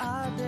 Hallelujah.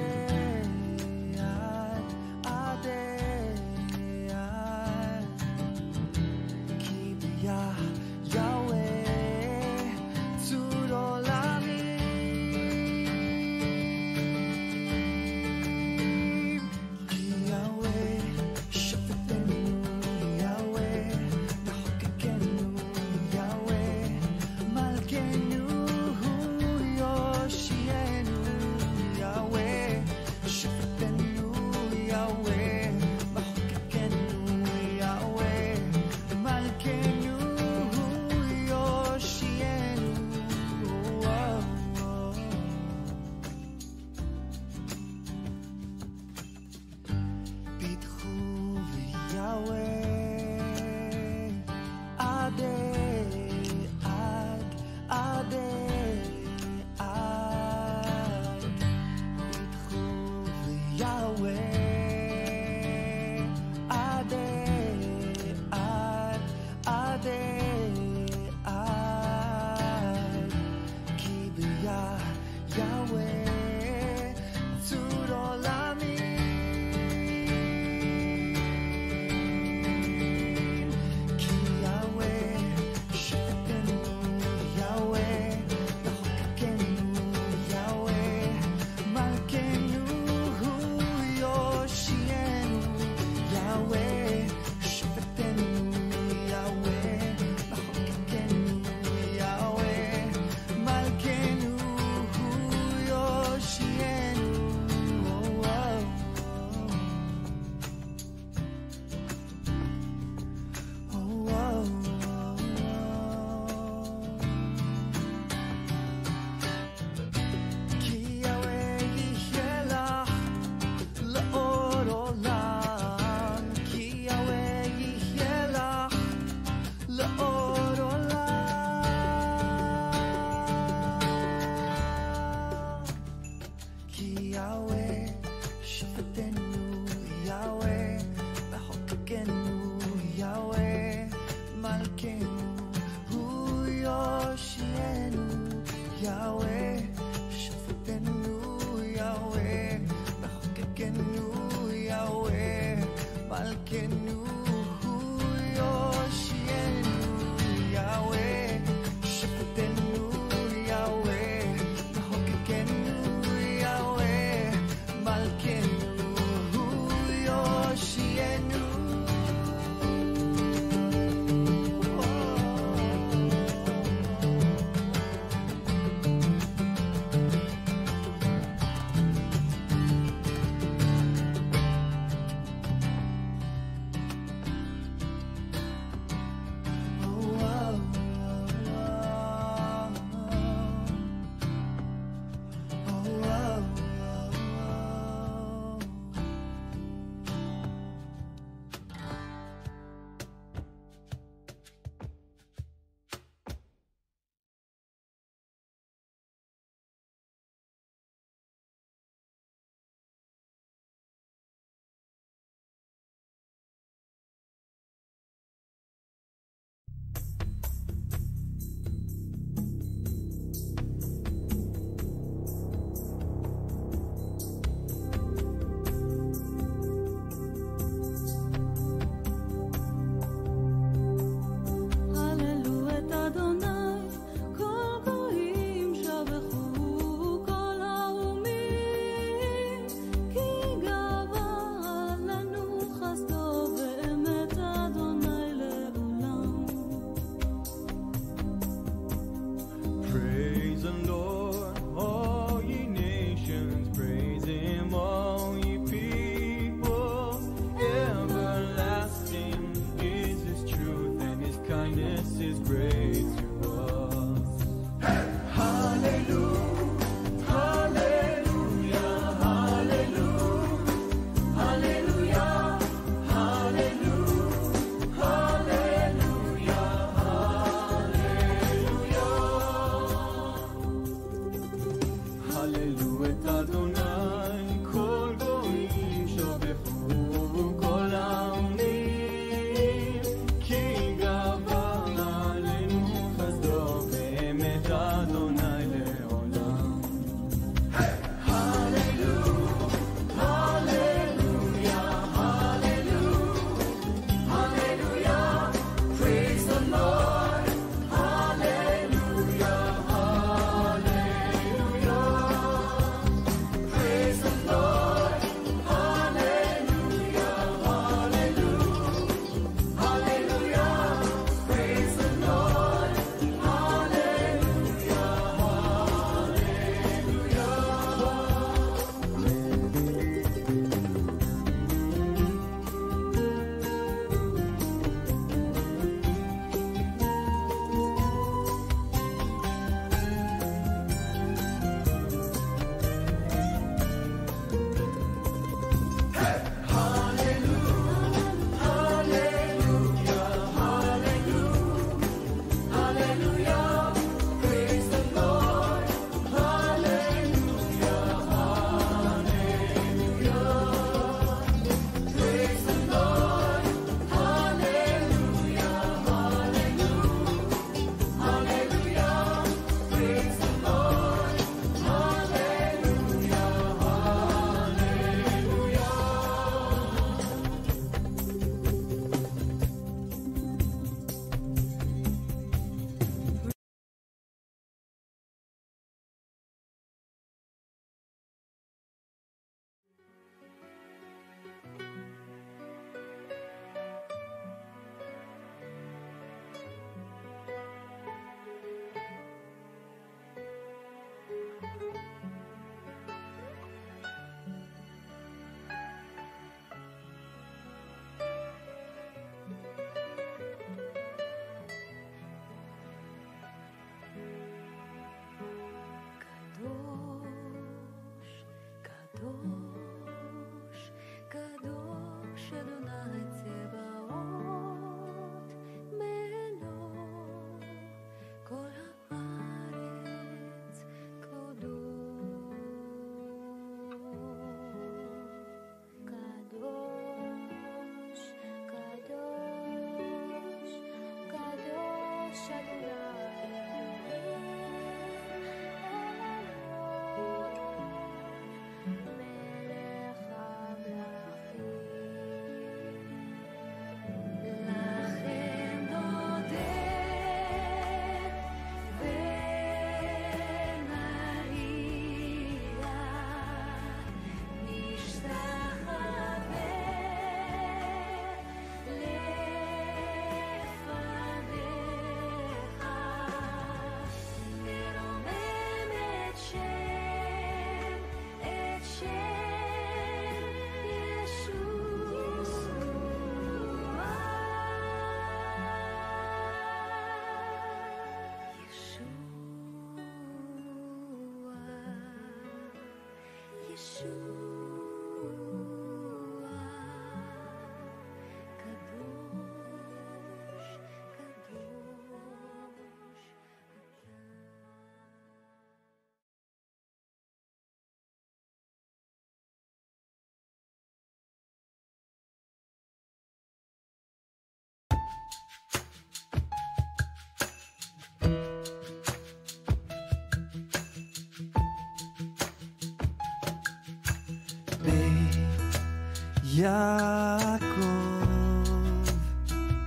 Yaakov,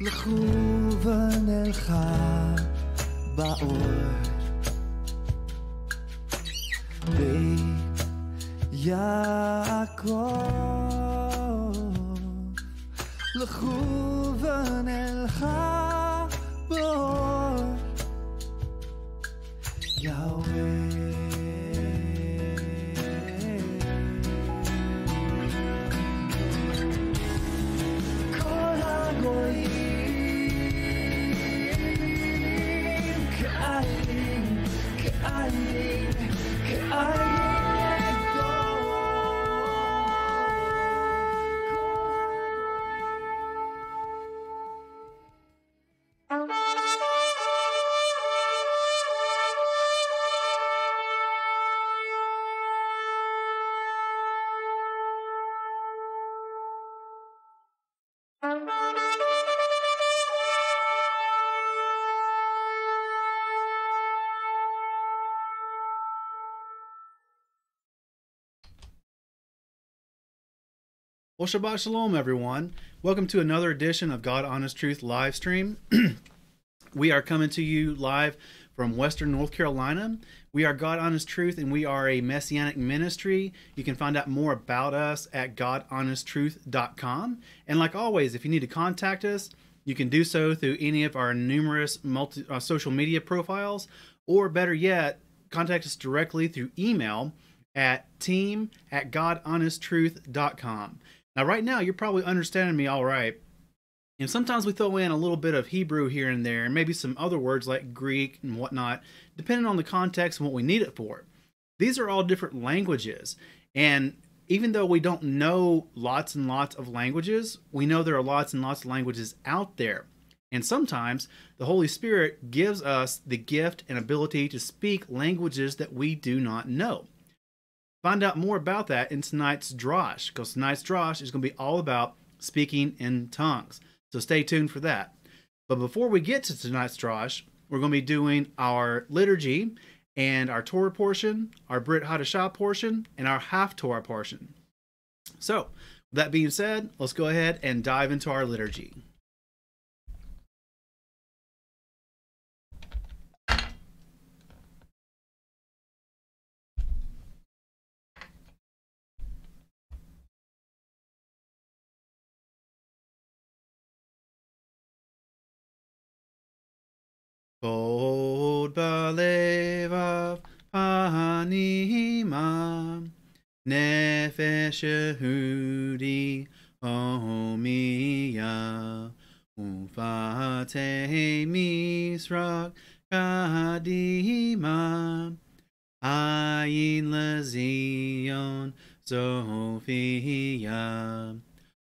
l'chu v'nelcha ba'or. Beit Yaakov, l'chu v'nelcha ba'or. Yahweh. Well, Shabbat Shalom, everyone. Welcome to another edition of God Honest Truth live stream. We are coming to you live from Western North Carolina. We are God Honest Truth, and we are a Messianic ministry. You can find out more about us at GodHonestTruth.com. And like always, if you need to contact us, you can do so through any of our numerous social media profiles, or better yet, contact us directly through email at team@GodHonestTruth.com. Now, right now, you're probably understanding me all right. And sometimes we throw in a little bit of Hebrew here and there, and maybe some other words like Greek and whatnot, depending on the context and what we need it for. These are all different languages. And even though we don't know lots and lots of languages, we know there are lots and lots of languages out there. And sometimes the Holy Spirit gives us the gift and ability to speak languages that we do not know. Find out more about that in tonight's drosh, because tonight's drosh is going to be all about speaking in tongues. So stay tuned for that. But before we get to tonight's drosh, we're going to be doing our liturgy and our Torah portion, our Brit Hadashah portion, and our Haftorah portion. So with that being said, let's go ahead and dive into our liturgy. Bod balevav panima nefesh yehudi omiya ufateh misrak kadima ayin lezion Sophia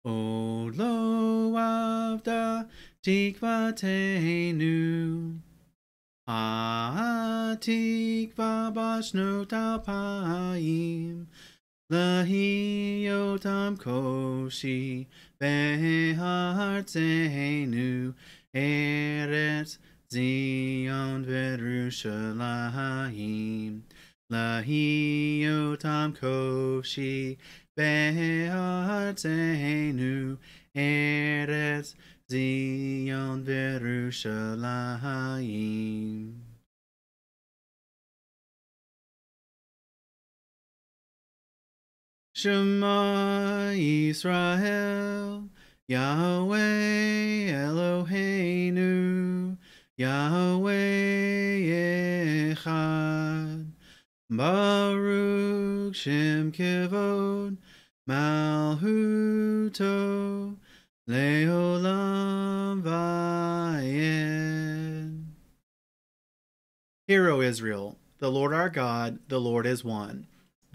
od lo avda tikvateinu Atikva bashnot apayim Lahiotam koshi behartzeinu Eretz Zion Yerushalayim Lahiotam koshi behartzeinu Eretz Zion Yerushalayim. Shema Yisrael, Yahweh Eloheinu, Yahweh Echad, Baruch Shem Kevod, Malhuto, Leolam Vayed. Hear, O Israel, the Lord our God, the Lord is one.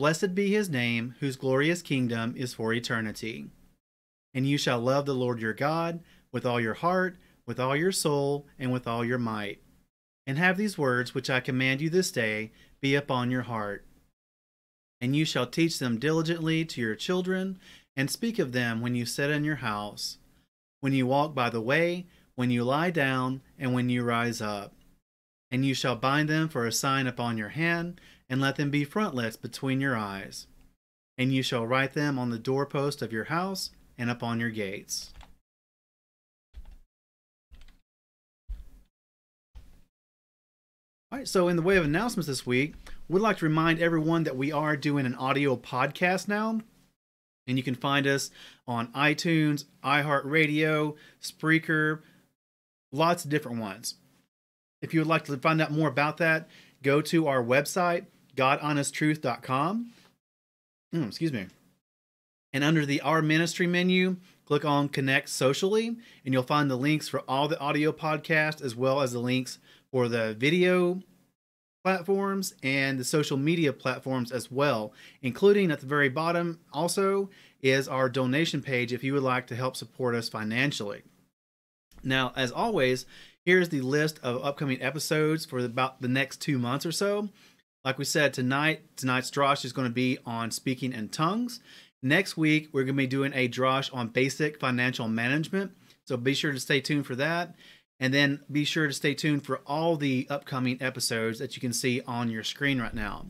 Blessed be his name, whose glorious kingdom is for eternity. And you shall love the Lord your God with all your heart, with all your soul, and with all your might. And have these words which I command you this day be upon your heart. And you shall teach them diligently to your children, and speak of them when you sit in your house, when you walk by the way, when you lie down, and when you rise up. And you shall bind them for a sign upon your hand, and let them be frontlets between your eyes. And you shall write them on the doorpost of your house and upon your gates. All right, so in the way of announcements this week, we'd like to remind everyone that we are doing an audio podcast now. And you can find us on iTunes, iHeartRadio, Spreaker, lots of different ones. If you would like to find out more about that, go to our website, GodHonestTruth.com. And under the Our Ministry menu, click on Connect Socially, and you'll find the links for all the audio podcasts as well as the links for the video platforms and the social media platforms as well, including at the very bottom also is our donation page if you would like to help support us financially. Now, as always, here's the list of upcoming episodes for about the next 2 months or so. Like we said, tonight's drosh is going to be on speaking in tongues. Next week, we're going to be doing a drosh on basic financial management, so be sure to stay tuned for that. And then be sure to stay tuned for all the upcoming episodes that you can see on your screen right now.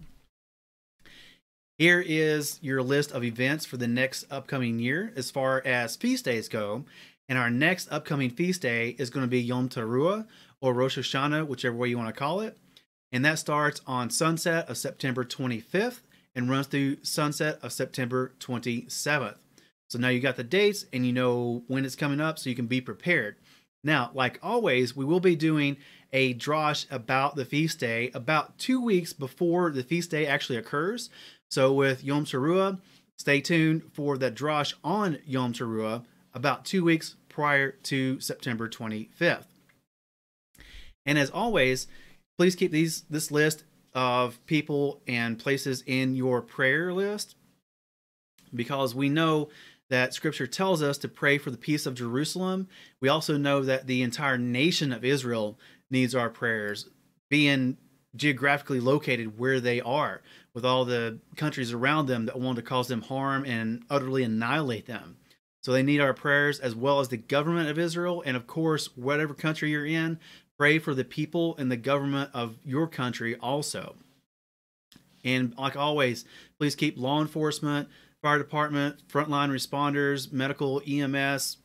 Here is your list of events for the next upcoming year as far as feast days go. And our next upcoming feast day is going to be Yom Teruah or Rosh Hashanah, whichever way you want to call it. And that starts on sunset of September 25th and runs through sunset of September 27th. So now you got the dates and you know when it's coming up, so you can be prepared. Now, like always, we will be doing a drosh about the feast day about 2 weeks before the feast day actually occurs. So with Yom Teruah, stay tuned for that drosh on Yom Teruah about 2 weeks prior to September 25th. And as always, please keep this list of people and places in your prayer list, because we know that Scripture tells us to pray for the peace of Jerusalem. We also know that the entire nation of Israel needs our prayers, being geographically located where they are, with all the countries around them that want to cause them harm and utterly annihilate them. So they need our prayers, as well as the government of Israel. And of course, whatever country you're in, pray for the people and the government of your country also. And like always, please keep law enforcement, fire department, frontline responders, medical, EMS,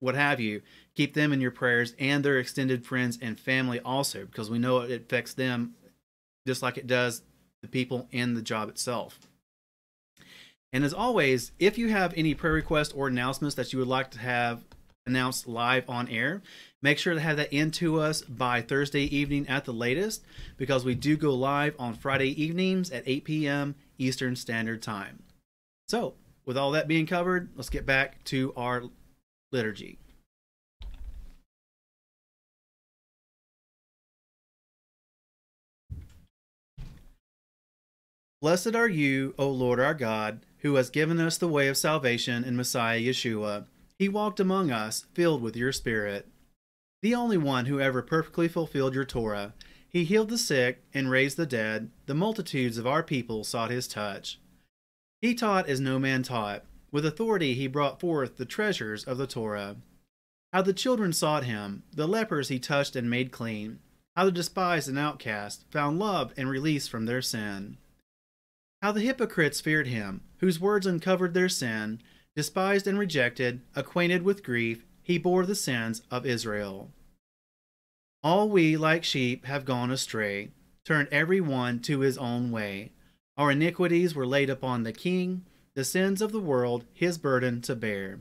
what have you, keep them in your prayers, and their extended friends and family also, because we know it affects them just like it does the people and the job itself. And as always, if you have any prayer requests or announcements that you would like to have announced live on air, make sure to have that in to us by Thursday evening at the latest, because we do go live on Friday evenings at 8 p.m. Eastern Standard Time. So, with all that being covered, let's get back to our liturgy. Blessed are you, O Lord our God, who has given us the way of salvation in Messiah Yeshua. He walked among us, filled with your Spirit. The only one who ever perfectly fulfilled your Torah, he healed the sick and raised the dead. The multitudes of our people sought his touch. He taught as no man taught. With authority he brought forth the treasures of the Torah. How the children sought him, the lepers he touched and made clean. How the despised and outcast found love and release from their sin. How the hypocrites feared him, whose words uncovered their sin. Despised and rejected, acquainted with grief, he bore the sins of Israel. All we, like sheep, have gone astray, turned every one to his own way. Our iniquities were laid upon the King, the sins of the world, his burden to bear.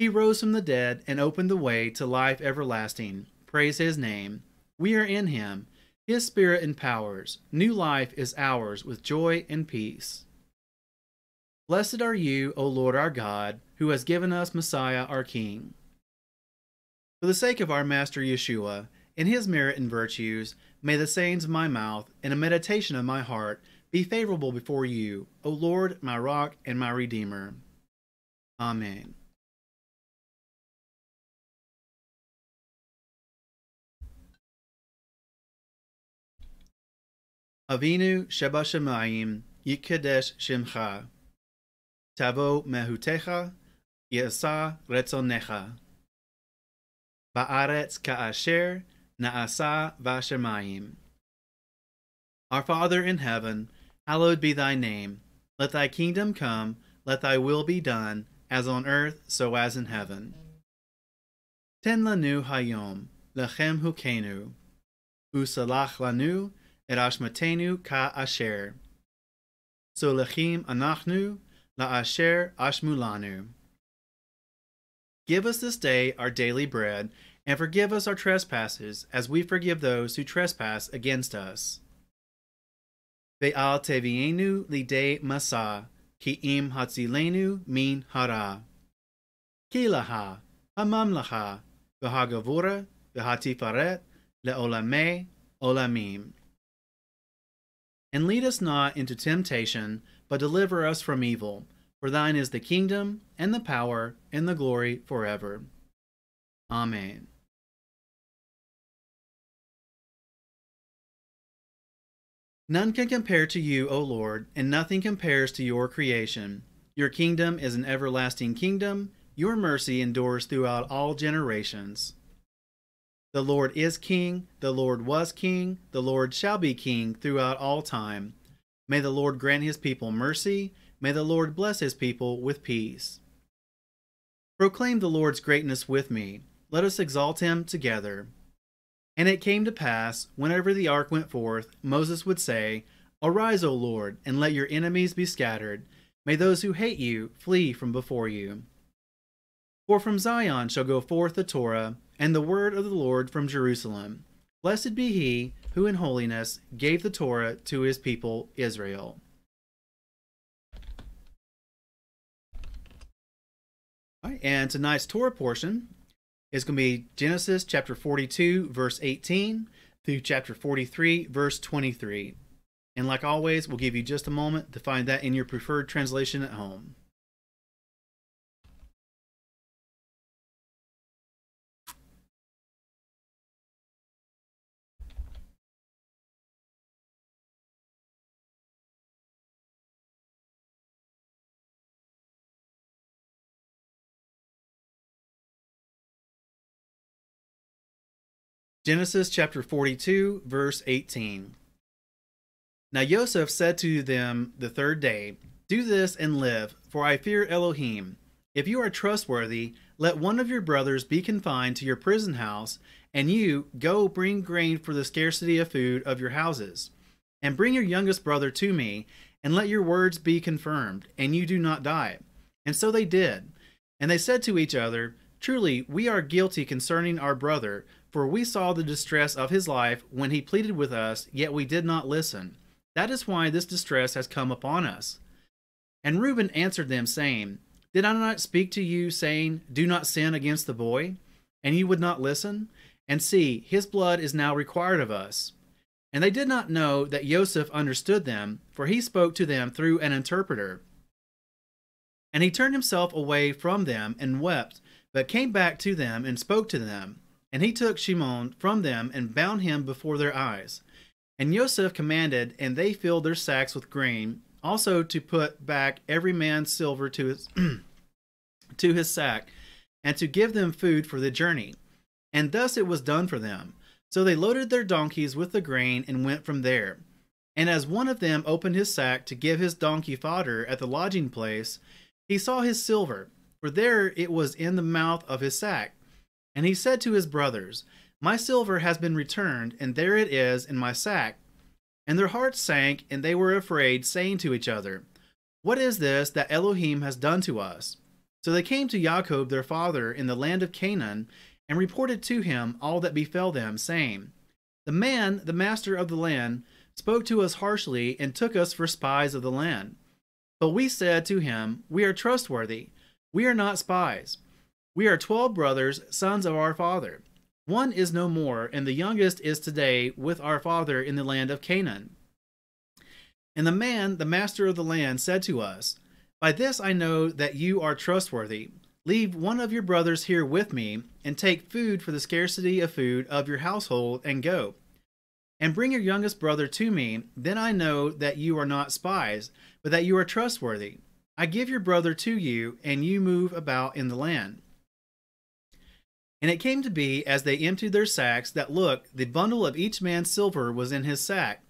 He rose from the dead and opened the way to life everlasting. Praise his name. We are in him. His Spirit empowers. New life is ours with joy and peace. Blessed are you, O Lord our God, who has given us Messiah our King. For the sake of our Master Yeshua, in his merit and virtues, may the sayings of my mouth and a meditation of my heart Be favorable before you, O Lord, my rock and my redeemer. Amen. Avinu Shabashamayim Yikadesh Shimcha Tavo Mehutecha Yesa Retzonecha Ba'aretz Ka'asher Na'asa Vashamayim. Our Father in heaven, hallowed be thy name. Let thy kingdom come, let thy will be done, as on earth, so as in heaven. Ten lanu hayom, lechem hukenu, usalach lanu, erashmatenu ka asher. So lechim anachnu, la asher ashmulanu. Give us this day our daily bread, and forgive us our trespasses, as we forgive those who trespass against us. Ve'al tevienu lidei masa, ki im hatzilenu min hara. Ki laha, hamamlaha, v'hagavura, v'hatifaret, le'olameh, olamim. And lead us not into temptation, but deliver us from evil. For thine is the kingdom, and the power, and the glory forever. Amen. None can compare to you, O Lord, and nothing compares to your creation. Your kingdom is an everlasting kingdom. Your mercy endures throughout all generations. The Lord is king. The Lord was king. The Lord shall be king throughout all time. May the Lord grant his people mercy. May the Lord bless his people with peace. Proclaim the Lord's greatness with me. Let us exalt him together. And it came to pass, whenever the ark went forth, Moses would say, Arise, O Lord, and let your enemies be scattered. May those who hate you flee from before you. For from Zion shall go forth the Torah, and the word of the Lord from Jerusalem. Blessed be he who in holiness gave the Torah to his people Israel. All right, and tonight's Torah portion is going to be Genesis chapter 42, verse 18 through chapter 43, verse 23. And like always, we'll give you just a moment to find that in your preferred translation at home. Genesis chapter 42, verse 18. Now Yosef said to them the third day, Do this and live, for I fear Elohim. If you are trustworthy, let one of your brothers be confined to your prison house, and you go bring grain for the scarcity of food of your houses. And bring your youngest brother to me, and let your words be confirmed, and you do not die. And so they did. And they said to each other, Truly, we are guilty concerning our brother, for we saw the distress of his life when he pleaded with us, yet we did not listen. That is why this distress has come upon us. And Reuben answered them, saying, Did I not speak to you, saying, Do not sin against the boy? And you would not listen? And see, his blood is now required of us. And they did not know that Yosef understood them, for he spoke to them through an interpreter. And he turned himself away from them and wept, but came back to them and spoke to them. And he took Shimon from them and bound him before their eyes. And Yosef commanded, and they filled their sacks with grain, also to put back every man's silver to his, to his sack, and to give them food for the journey. And thus it was done for them. So they loaded their donkeys with the grain and went from there. And as one of them opened his sack to give his donkey fodder at the lodging place, he saw his silver, for there it was in the mouth of his sack. And he said to his brothers, My silver has been returned, and there it is in my sack. And their hearts sank, and they were afraid, saying to each other, What is this that Elohim has done to us? So they came to Jacob their father in the land of Canaan, and reported to him all that befell them, saying, The man, the master of the land, spoke to us harshly, and took us for spies of the land. But we said to him, We are trustworthy, we are not spies. We are 12 brothers, sons of our father. One is no more, and the youngest is today with our father in the land of Canaan. And the man, the master of the land, said to us, By this I know that you are trustworthy. Leave one of your brothers here with me, and take food for the scarcity of food of your household, and go. And bring your youngest brother to me, then I know that you are not spies, but that you are trustworthy. I give your brother to you, and you move about in the land. And it came to be, as they emptied their sacks, that, look, the bundle of each man's silver was in his sack.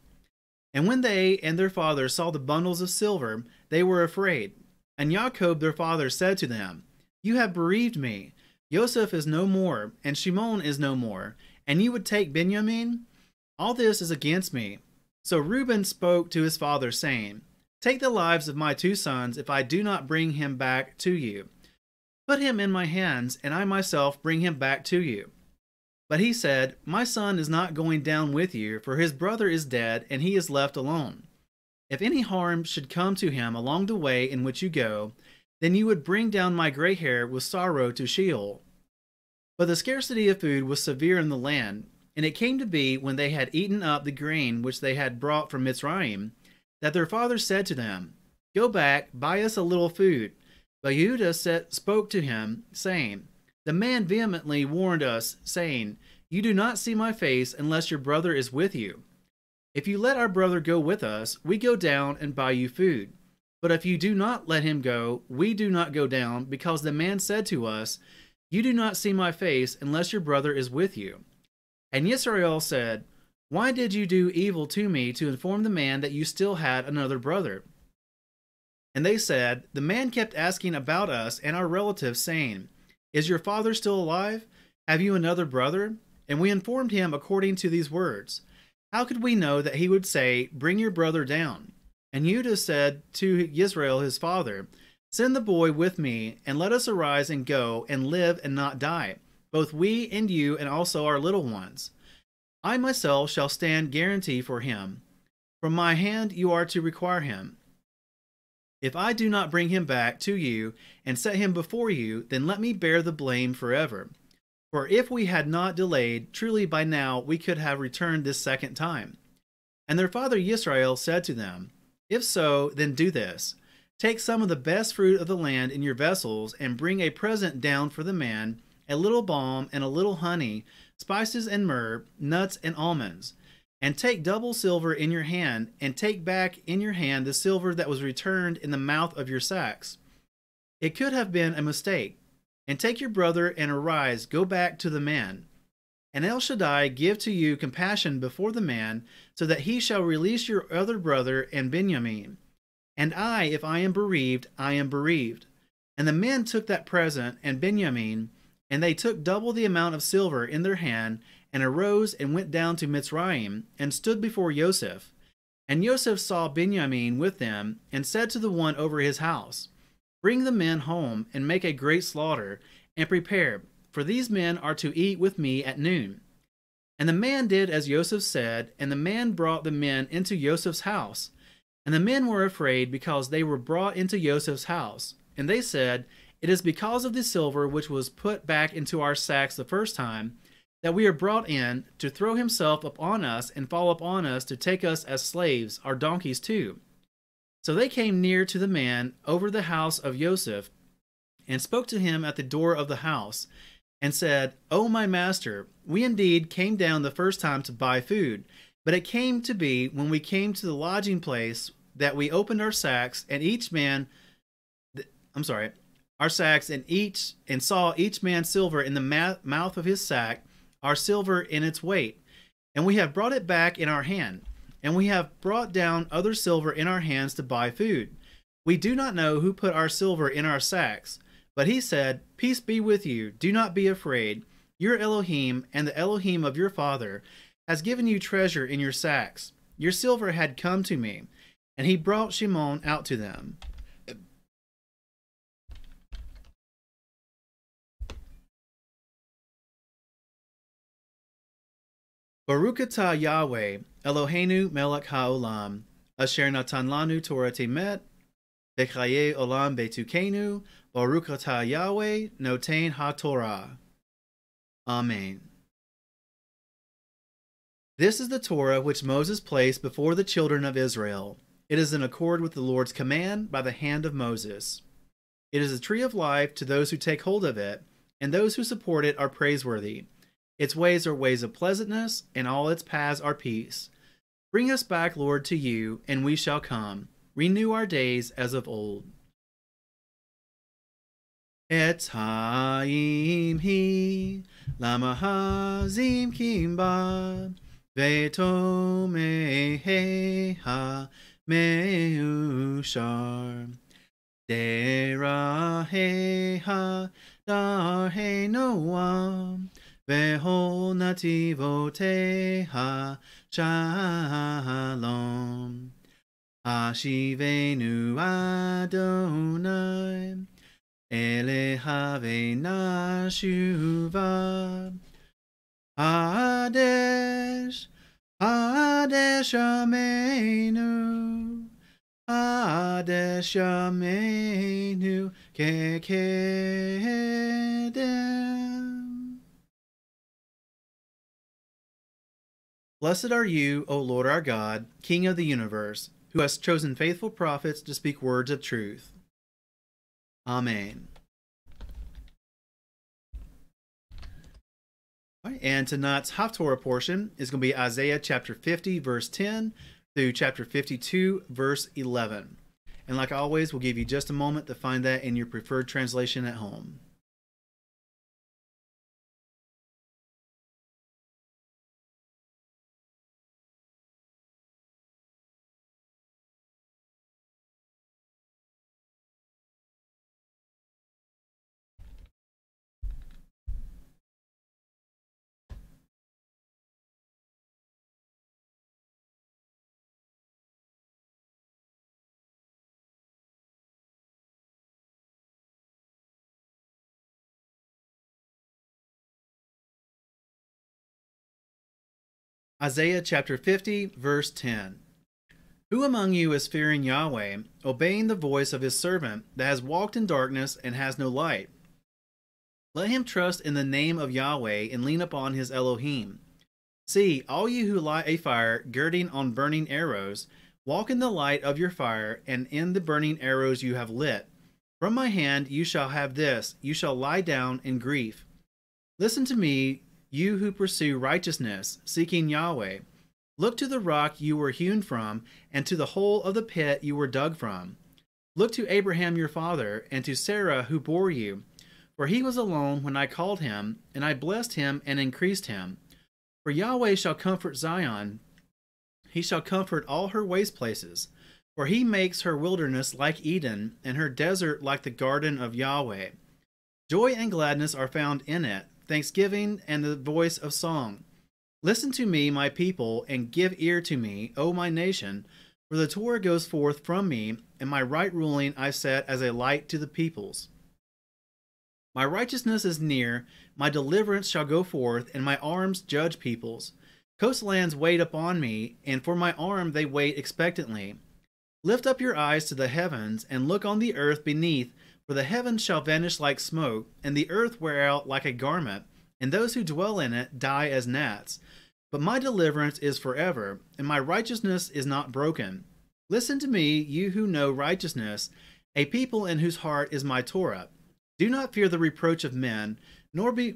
And when they and their father saw the bundles of silver, they were afraid. And Jacob their father said to them, You have bereaved me. Yosef is no more, and Shimon is no more, and you would take Benjamin? All this is against me. So Reuben spoke to his father, saying, Take the lives of my two sons, if I do not bring him back to you. Put him in my hands, and I myself bring him back to you. But he said, My son is not going down with you, for his brother is dead, and he is left alone. If any harm should come to him along the way in which you go, then you would bring down my gray hair with sorrow to Sheol. But the scarcity of food was severe in the land, and it came to be, when they had eaten up the grain which they had brought from Mitzrayim, that their father said to them, Go back, buy us a little food. But Yehuda spoke to him, saying, The man vehemently warned us, saying, You do not see my face unless your brother is with you. If you let our brother go with us, we go down and buy you food. But if you do not let him go, we do not go down, because the man said to us, You do not see my face unless your brother is with you. And Yisrael said, Why did you do evil to me to inform the man that you still had another brother? And they said, The man kept asking about us and our relatives, saying, Is your father still alive? Have you another brother? And we informed him according to these words. How could we know that he would say, Bring your brother down? And Judah said to Yisrael his father, Send the boy with me, and let us arise and go, and live and not die, both we and you, and also our little ones. I myself shall stand guarantee for him. From my hand you are to require him. If I do not bring him back to you and set him before you, then let me bear the blame forever. For if we had not delayed, truly by now we could have returned this second time. And their father Yisrael said to them, If so, then do this. Take some of the best fruit of the land in your vessels, and bring a present down for the man, a little balm and a little honey, spices and myrrh, nuts and almonds. And take double silver in your hand, and take back in your hand the silver that was returned in the mouth of your sacks. It could have been a mistake. And take your brother, and arise, go back to the man. And El Shaddai give to you compassion before the man, so that he shall release your other brother and Benjamin. And I, if I am bereaved, I am bereaved. And the men took that present, and Benjamin, and they took double the amount of silver in their hand, and arose and went down to Mitzrayim, and stood before Yosef. And Yosef saw Benjamin with them, and said to the one over his house, Bring the men home, and make a great slaughter, and prepare, for these men are to eat with me at noon. And the man did as Yosef said, and the man brought the men into Yosef's house. And the men were afraid, because they were brought into Yosef's house. And they said, It is because of the silver which was put back into our sacks the first time, that we are brought in, to throw himself upon us and fall upon us, to take us as slaves, our donkeys too. So they came near to the man over the house of Yosef, and spoke to him at the door of the house, and said, O my master, we indeed came down the first time to buy food, but it came to be, when we came to the lodging place, that we opened our sacks, and saw each man silver in the mouth of his sack, our silver in its weight, and we have brought it back in our hand, and we have brought down other silver in our hands to buy food. We do not know who put our silver in our sacks. But he said, Peace be with you, do not be afraid. Your Elohim and the Elohim of your father has given you treasure in your sacks. Your silver had come to me. And he brought Shimon out to them. Baruch atah Yahweh, Eloheinu melech haolam, asher natan lanu Torah temet, v'chaye olam betukenu, Baruch atah Yahweh, noten ha-Torah. Amen. This is the Torah which Moses placed before the children of Israel. It is in accord with the Lord's command by the hand of Moses. It is a tree of life to those who take hold of it, and those who support it are praiseworthy. Its ways are ways of pleasantness, and all its paths are peace. Bring us back, Lord, to you, and we shall come. Renew our days as of old. Et haim hi lama hazim kimba veto meheha meushar deraheha darhe noam veho nativoteha shalom hashivenu Adonai Elehavena Shuva Hadesh Hadesh Ameinu Hadesh Ameinu Kekedem. Blessed are you, O Lord our God, King of the universe, who has chosen faithful prophets to speak words of truth. Amen. All right, and tonight's Haftorah portion is going to be Isaiah chapter 50, verse 10 through chapter 52, verse 11. And like always, we'll give you just a moment to find that in your preferred translation at home. Isaiah chapter 50, verse 10. Who among you is fearing Yahweh, obeying the voice of his servant, that has walked in darkness and has no light? Let him trust in the name of Yahweh and lean upon his Elohim. See, all you who light a fire, girding on burning arrows, walk in the light of your fire and in the burning arrows you have lit. From my hand you shall have this, you shall lie down in grief. Listen to me, you who pursue righteousness, seeking Yahweh. Look to the rock you were hewn from, and to the hole of the pit you were dug from. Look to Abraham your father, and to Sarah who bore you. For he was alone when I called him, and I blessed him and increased him. For Yahweh shall comfort Zion, he shall comfort all her waste places. For he makes her wilderness like Eden, and her desert like the garden of Yahweh. Joy and gladness are found in it, thanksgiving and the voice of song. Listen to me, my people, and give ear to me, O my nation, for the Torah goes forth from me, and my right ruling I set as a light to the peoples. My righteousness is near, my deliverance shall go forth, and my arms judge peoples. Coastlands wait upon me, and for my arm they wait expectantly. Lift up your eyes to the heavens, and look on the earth beneath, for the heavens shall vanish like smoke, and the earth wear out like a garment, and those who dwell in it die as gnats. But my deliverance is forever, and my righteousness is not broken. Listen to me, you who know righteousness, a people in whose heart is my Torah. Do not fear the reproach of men, nor be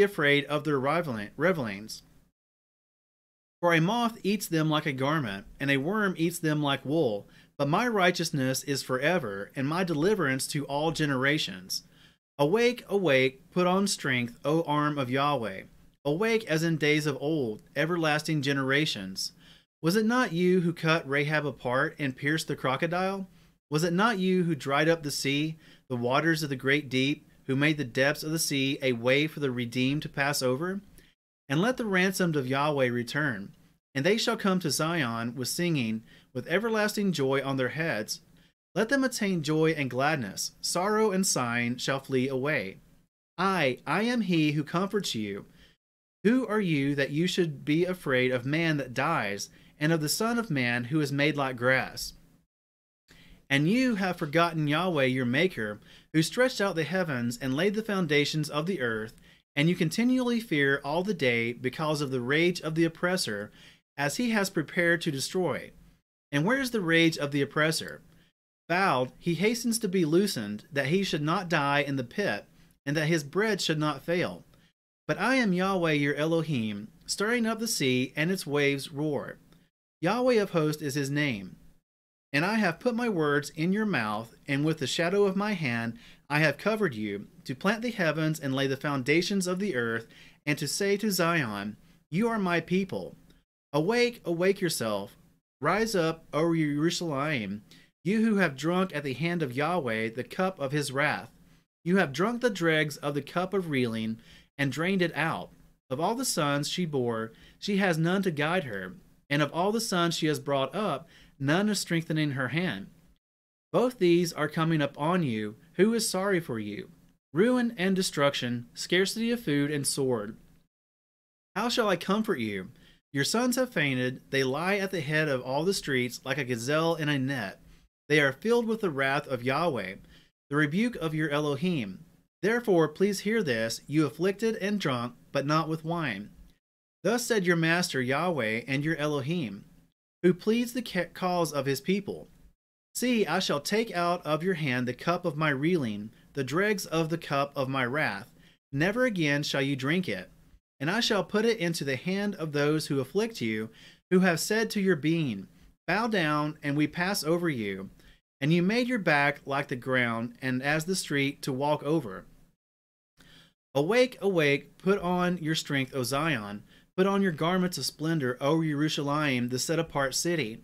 afraid of their revilings. For a moth eats them like a garment, and a worm eats them like wool. But my righteousness is forever, and my deliverance to all generations. Awake, awake, put on strength, O arm of Yahweh. Awake as in days of old, everlasting generations. Was it not you who cut Rahab apart and pierced the crocodile? Was it not you who dried up the sea, the waters of the great deep, who made the depths of the sea a way for the redeemed to pass over? And let the ransomed of Yahweh return, and they shall come to Zion with singing, with everlasting joy on their heads. Let them attain joy and gladness, sorrow and sighing shall flee away. I am he who comforts you. Who are you that you should be afraid of man that dies, and of the son of man who is made like grass? And you have forgotten Yahweh your Maker, who stretched out the heavens and laid the foundations of the earth, and you continually fear all the day because of the rage of the oppressor, as he has prepared to destroy. And where is the rage of the oppressor? Fouled, he hastens to be loosened, that he should not die in the pit, and that his bread should not fail. But I am Yahweh your Elohim, stirring up the sea, and its waves roar. Yahweh of hosts is his name. And I have put my words in your mouth, and with the shadow of my hand I have covered you, to plant the heavens and lay the foundations of the earth, and to say to Zion, You are my people. Awake, awake yourself. Rise up, O Yerushalayim, you who have drunk at the hand of Yahweh the cup of his wrath. You have drunk the dregs of the cup of reeling, and drained it out. Of all the sons she bore, she has none to guide her, and of all the sons she has brought up, none is strengthening her hand. Both these are coming up on you. Who is sorry for you? Ruin and destruction, scarcity of food and sword. How shall I comfort you? Your sons have fainted. They lie at the head of all the streets like a gazelle in a net. They are filled with the wrath of Yahweh, the rebuke of your Elohim. Therefore, please hear this, you afflicted and drunk, but not with wine. Thus said your master Yahweh and your Elohim, who pleads the cause of his people. See, I shall take out of your hand the cup of my reeling, the dregs of the cup of my wrath. Never again shall you drink it. And I shall put it into the hand of those who afflict you, who have said to your being, Bow down, and we pass over you. And you made your back like the ground, and as the street to walk over. Awake, awake, put on your strength, O Zion. Put on your garments of splendor, O Yerushalayim, the set-apart city.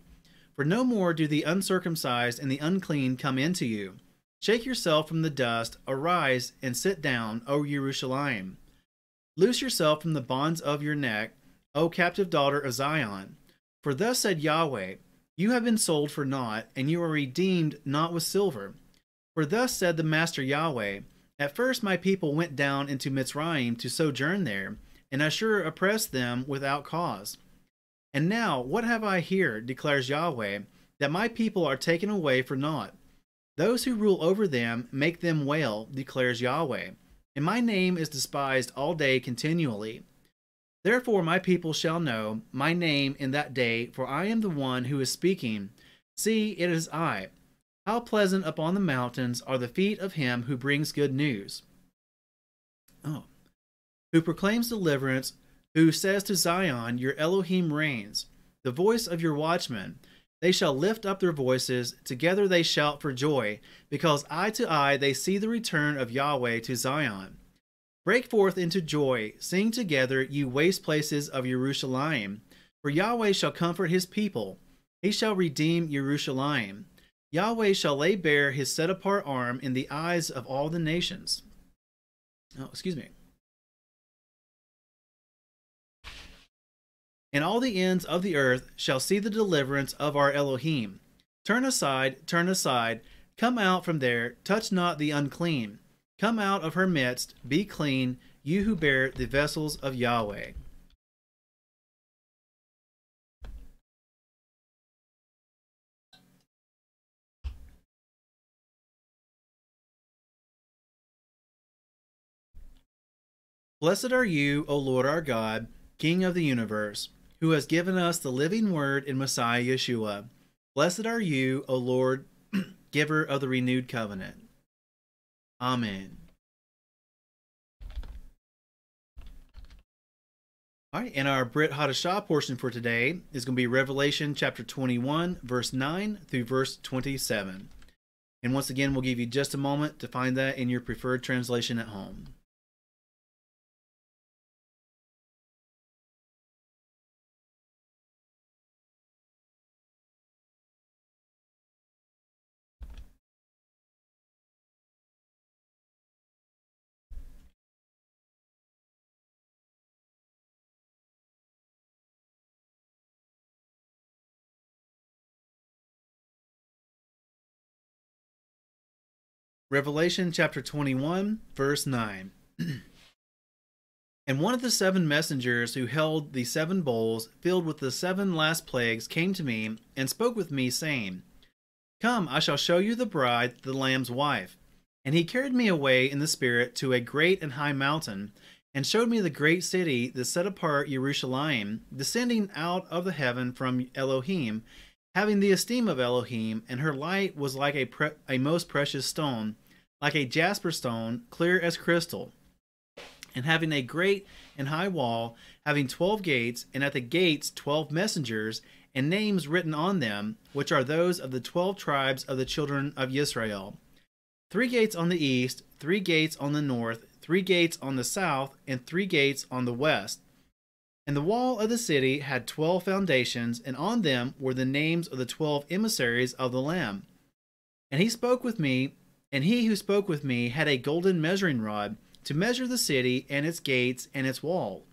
For no more do the uncircumcised and the unclean come into you. Shake yourself from the dust, arise and sit down, O Yerushalayim. Loose yourself from the bonds of your neck, O captive daughter of Zion. For thus said Yahweh, You have been sold for naught, and you are redeemed not with silver. For thus said the Master Yahweh, At first my people went down into Mitzrayim to sojourn there, and I sure oppressed them without cause. And now, what have I here, declares Yahweh, that my people are taken away for naught? Those who rule over them make them wail, declares Yahweh, and my name is despised all day continually. Therefore my people shall know my name in that day, for I am the one who is speaking. See, it is I. How pleasant upon the mountains are the feet of him who brings good news. Who proclaims deliverance, who says to Zion, Your Elohim reigns, the voice of your watchmen. They shall lift up their voices, together they shout for joy, because eye to eye they see the return of Yahweh to Zion. Break forth into joy, sing together, you waste places of Yerushalayim. For Yahweh shall comfort his people, he shall redeem Yerushalayim. Yahweh shall lay bare his set-apart arm in the eyes of all the nations. And all the ends of the earth shall see the deliverance of our Elohim. Turn aside, come out from there, touch not the unclean. Come out of her midst, be clean, you who bear the vessels of Yahweh. Blessed are you, O Lord our God, King of the universe, who has given us the living word in Messiah Yeshua. Blessed are you, O Lord, giver of the renewed covenant. Amen. All right, and our Brit Hadashah portion for today is going to be Revelation chapter 21, verse 9 through verse 27. And once again, we'll give you just a moment to find that in your preferred translation at home. Revelation chapter 21, verse 9. And one of the seven messengers who held the seven bowls filled with the seven last plagues came to me and spoke with me, saying, Come, I shall show you the bride, the Lamb's wife. And he carried me away in the spirit to a great and high mountain, and showed me the great city, the set apart Yerushalayim, descending out of the heaven from Elohim, having the esteem of Elohim, and her light was like a most precious stone, like a jasper stone, clear as crystal. And having a great and high wall, having 12 gates, and at the gates 12 messengers, and names written on them, which are those of the 12 tribes of the children of Israel. 3 gates on the east, 3 gates on the north, 3 gates on the south, and 3 gates on the west. And the wall of the city had 12 foundations, and on them were the names of the 12 emissaries of the Lamb. And he spoke with me, and he who spoke with me had a golden measuring rod to measure the city and its gates and its wall.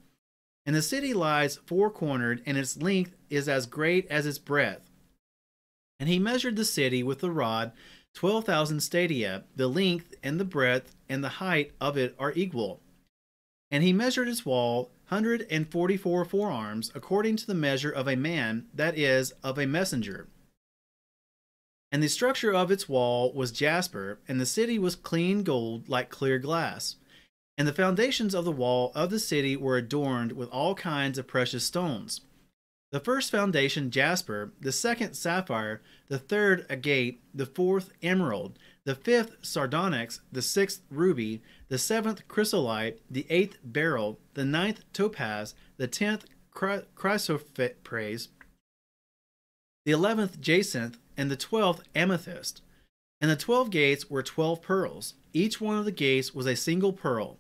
And the city lies four-cornered, and its length is as great as its breadth. And he measured the city with the rod 12,000 stadia, the length and the breadth and the height of it are equal. And he measured its wall 144 forearms, according to the measure of a man, that is, of a messenger. And the structure of its wall was jasper, and the city was clean gold like clear glass. And the foundations of the wall of the city were adorned with all kinds of precious stones. The first foundation jasper, the second sapphire, the third agate, the fourth emerald, the fifth sardonyx, the sixth ruby, the seventh chrysolite, the eighth beryl, the ninth topaz, the tenth chrysoprase, the 11th jacinth, and the 12th amethyst. And the 12 gates were 12 pearls. Each one of the gates was a single pearl.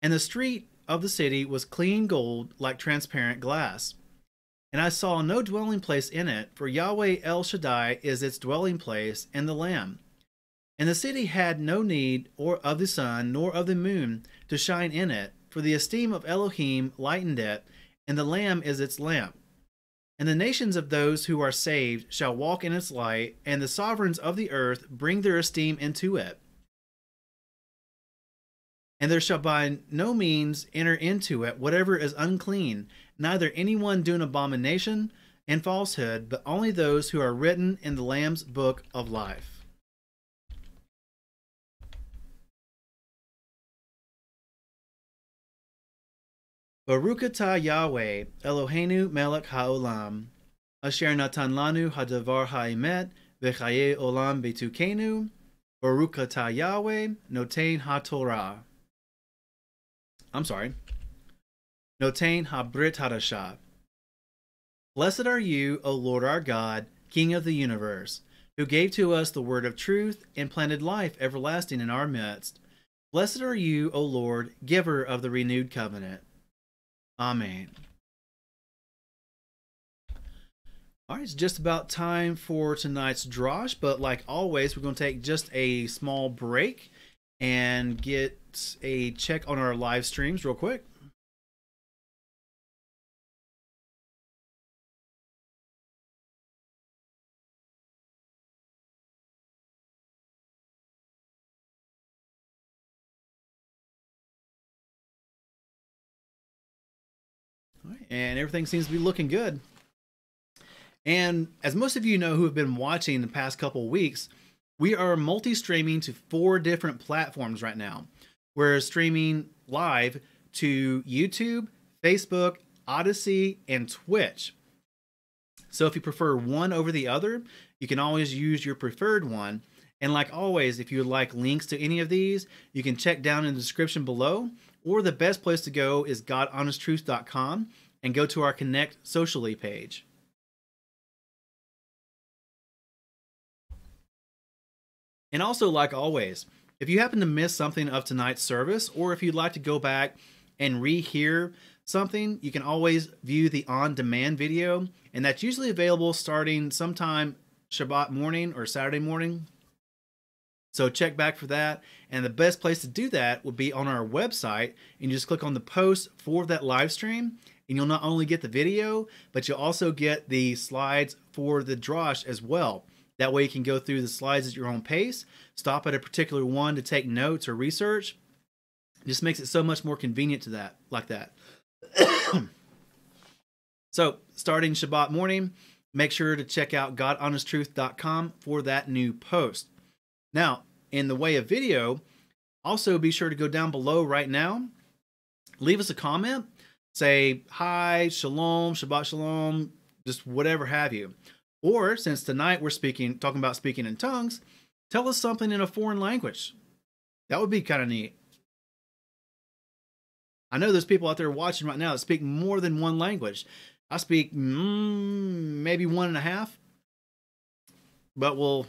And the street of the city was clean gold like transparent glass. And I saw no dwelling place in it, for Yahweh El Shaddai is its dwelling place, and the Lamb. And the city had no need of the sun, nor of the moon, to shine in it, for the esteem of Elohim lightened it, and the Lamb is its lamp. And the nations of those who are saved shall walk in its light, and the sovereigns of the earth bring their esteem into it. And there shall by no means enter into it whatever is unclean, neither anyone doing abomination and falsehood, but only those who are written in the Lamb's book of life. Baruch atah Yahweh, Eloheinu melech haolam, asher natan lanu hadavar haemet, v'chaye olam betukenu, Baruch atah Yahweh, notein haTorah. I'm sorry. Notain ha Brit Hadashah. Blessed are you, O Lord our God, King of the universe, who gave to us the word of truth and planted life everlasting in our midst. Blessed are you, O Lord, giver of the renewed covenant. Amen. All right, it's just about time for tonight's drosh, but like always, we're going to take just a small break and get a check on our live streams real quick. All right, and everything seems to be looking good. And as most of you know who have been watching the past couple weeks, we are multi-streaming to 4 different platforms right now. We're streaming live to YouTube, Facebook, Odyssey, and Twitch. So if you prefer one over the other, you can always use your preferred one. And like always, if you would like links to any of these, you can check down in the description below, or the best place to go is GodHonestTruth.com and go to our Connect Socially page. And also, like always, if you happen to miss something of tonight's service, or if you'd like to go back and rehear something, you can always view the on-demand video, and that's usually available starting sometime Shabbat morning or Saturday morning. So check back for that, and the best place to do that would be on our website, and you just click on the post for that live stream, and you'll not only get the video, but you'll also get the slides for the drosh as well. That way you can go through the slides at your own pace, stop at a particular one to take notes or research. It just makes it so much more convenient to that, like that. So starting Shabbat morning, make sure to check out GodHonestTruth.com for that new post. Now, in the way of video, also be sure to go down below right now. Leave us a comment. Say hi, shalom, Shabbat shalom, just whatever have you. Or, since tonight we're talking about speaking in tongues, tell us something in a foreign language. That would be kind of neat. I know there's people out there watching right now that speak more than one language. I speak maybe one and a half, but we'll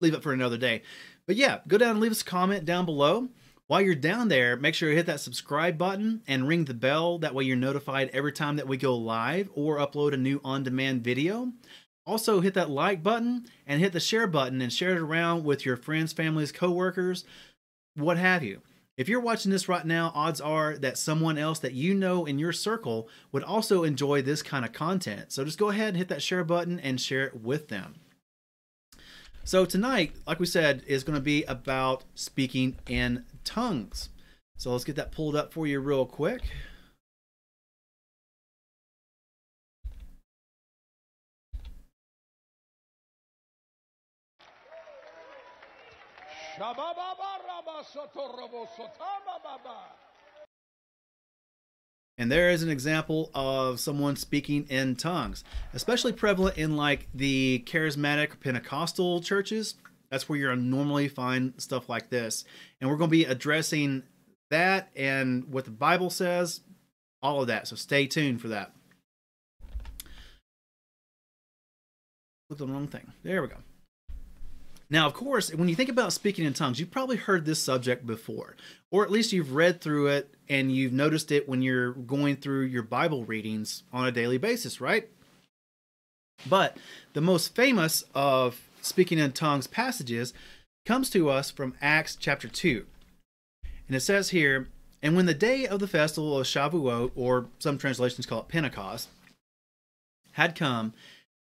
leave it for another day. But yeah, go down and leave us a comment down below. While you're down there, make sure you hit that subscribe button and ring the bell. That way you're notified every time that we go live or upload a new on-demand video. Also, hit that like button and hit the share button and share it around with your friends, families, coworkers, what have you. If you're watching this right now, odds are that someone else that you know in your circle would also enjoy this kind of content. So just go ahead and hit that share button and share it with them. So tonight, like we said, is going to be about speaking in tongues. So let's get that pulled up for you real quick. And there is an example of someone speaking in tongues, especially prevalent in like the charismatic Pentecostal churches. That's where you'll normally find stuff like this. And we're going to be addressing that and what the Bible says, all of that. So stay tuned for that. Looked at the wrong thing. There we go. Now, of course, when you think about speaking in tongues, you've probably heard this subject before, or at least you've read through it and you've noticed it when you're going through your Bible readings on a daily basis, right? But the most famous of speaking in tongues passages comes to us from Acts chapter 2. And it says here, "And when the day of the festival of Shavuot," or some translations call it Pentecost, "had come,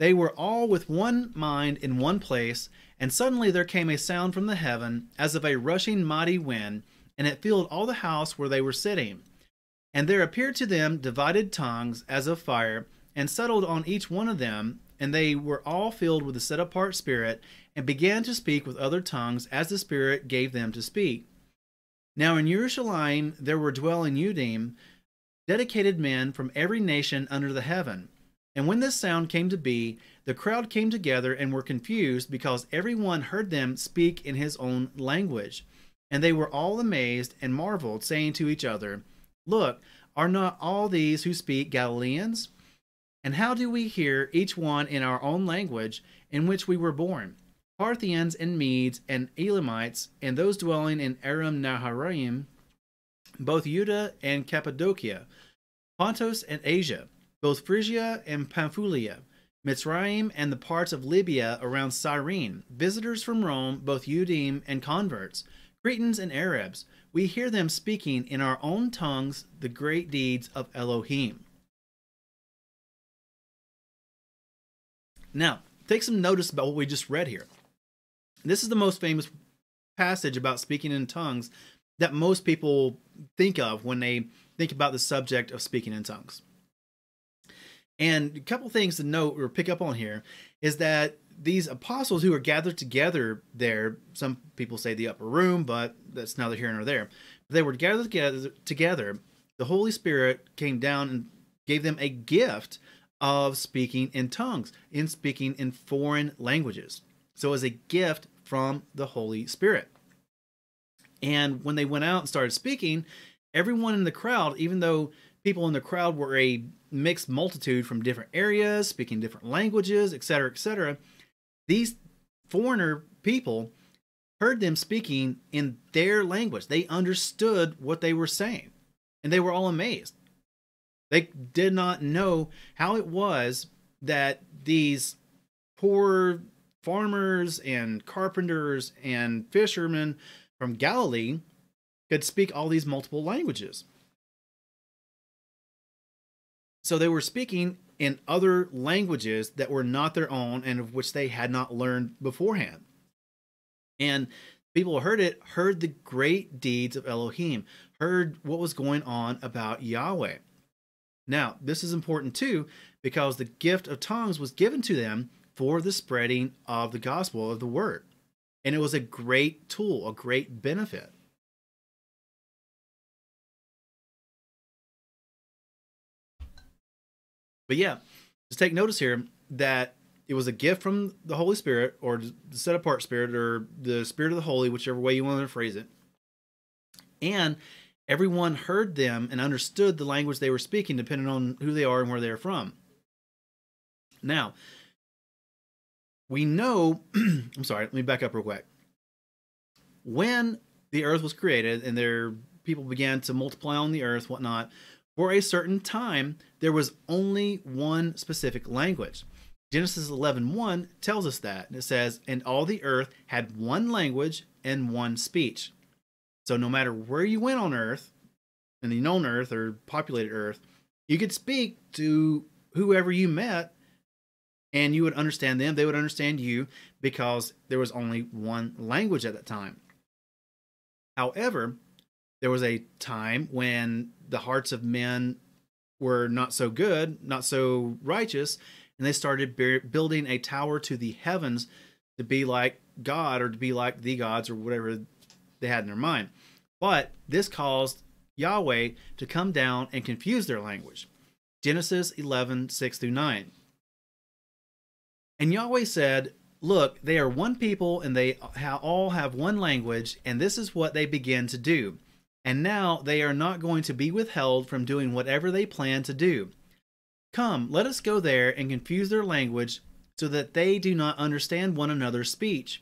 they were all with one mind in one place, and suddenly there came a sound from the heaven, as of a rushing mighty wind, and it filled all the house where they were sitting. And there appeared to them divided tongues, as of fire, and settled on each one of them, and they were all filled with the set-apart Spirit, and began to speak with other tongues, as the Spirit gave them to speak. Now in Yerushalayim there were dwelling Yudim, dedicated men from every nation under the heaven. And when this sound came to be, the crowd came together and were confused, because everyone heard them speak in his own language. And they were all amazed and marveled, saying to each other, 'Look, are not all these who speak Galileans? And how do we hear each one in our own language in which we were born? Parthians and Medes and Elamites, and those dwelling in Aram Naharaim, both Judah and Cappadocia, Pontus and Asia, both Phrygia and Pamphylia, Mitzrayim and the parts of Libya around Cyrene, visitors from Rome, both Yudim and converts, Cretans and Arabs, we hear them speaking in our own tongues the great deeds of Elohim.'" Now, take some notice about what we just read here. This is the most famous passage about speaking in tongues that most people think of when they think about the subject of speaking in tongues. And a couple things to note or pick up on here is that these apostles who are gathered together there, some people say the upper room, but that's neither here nor there. But they were gathered together. The Holy Spirit came down and gave them a gift of speaking in tongues, in speaking in foreign languages. So it was a gift from the Holy Spirit. And when they went out and started speaking, everyone in the crowd, even though people in the crowd were a mixed multitude from different areas, speaking different languages, etc., etc., these foreigner people heard them speaking in their language. They understood what they were saying, and they were all amazed. They did not know how it was that these poor farmers and carpenters and fishermen from Galilee could speak all these multiple languages. So they were speaking in other languages that were not their own and of which they had not learned beforehand. And people heard the great deeds of Elohim, heard what was going on about Yahweh. Now, this is important too, because the gift of tongues was given to them for the spreading of the gospel of the word. And it was a great tool, a great benefit. But yeah, just take notice here that It was a gift from the Holy Spirit, or the set-apart Spirit, or the Spirit of the Holy, whichever way you want to phrase it. And everyone heard them and understood the language they were speaking, depending on who they are and where they are from. Now, we know, I'm sorry, let me back up real quick. When the earth was created and their people began to multiply on the earth, whatnot, for a certain time, there was only one specific language. Genesis 11:1 tells us that. And it says, and all the earth had one language and one speech. So no matter where you went on earth, in the known earth or populated earth, you could speak to whoever you met and you would understand them. They would understand you because there was only one language at that time. However, there was a time when the hearts of men were not so good, not so righteous, and they started building a tower to the heavens to be like God or to be like the gods or whatever they had in their mind. But this caused Yahweh to come down and confuse their language. Genesis 11:6-9. And Yahweh said, look, they are one people and they all have one language, and this is what they begin to do. And now they are not going to be withheld from doing whatever they plan to do. Come, let us go there and confuse their language so that they do not understand one another's speech.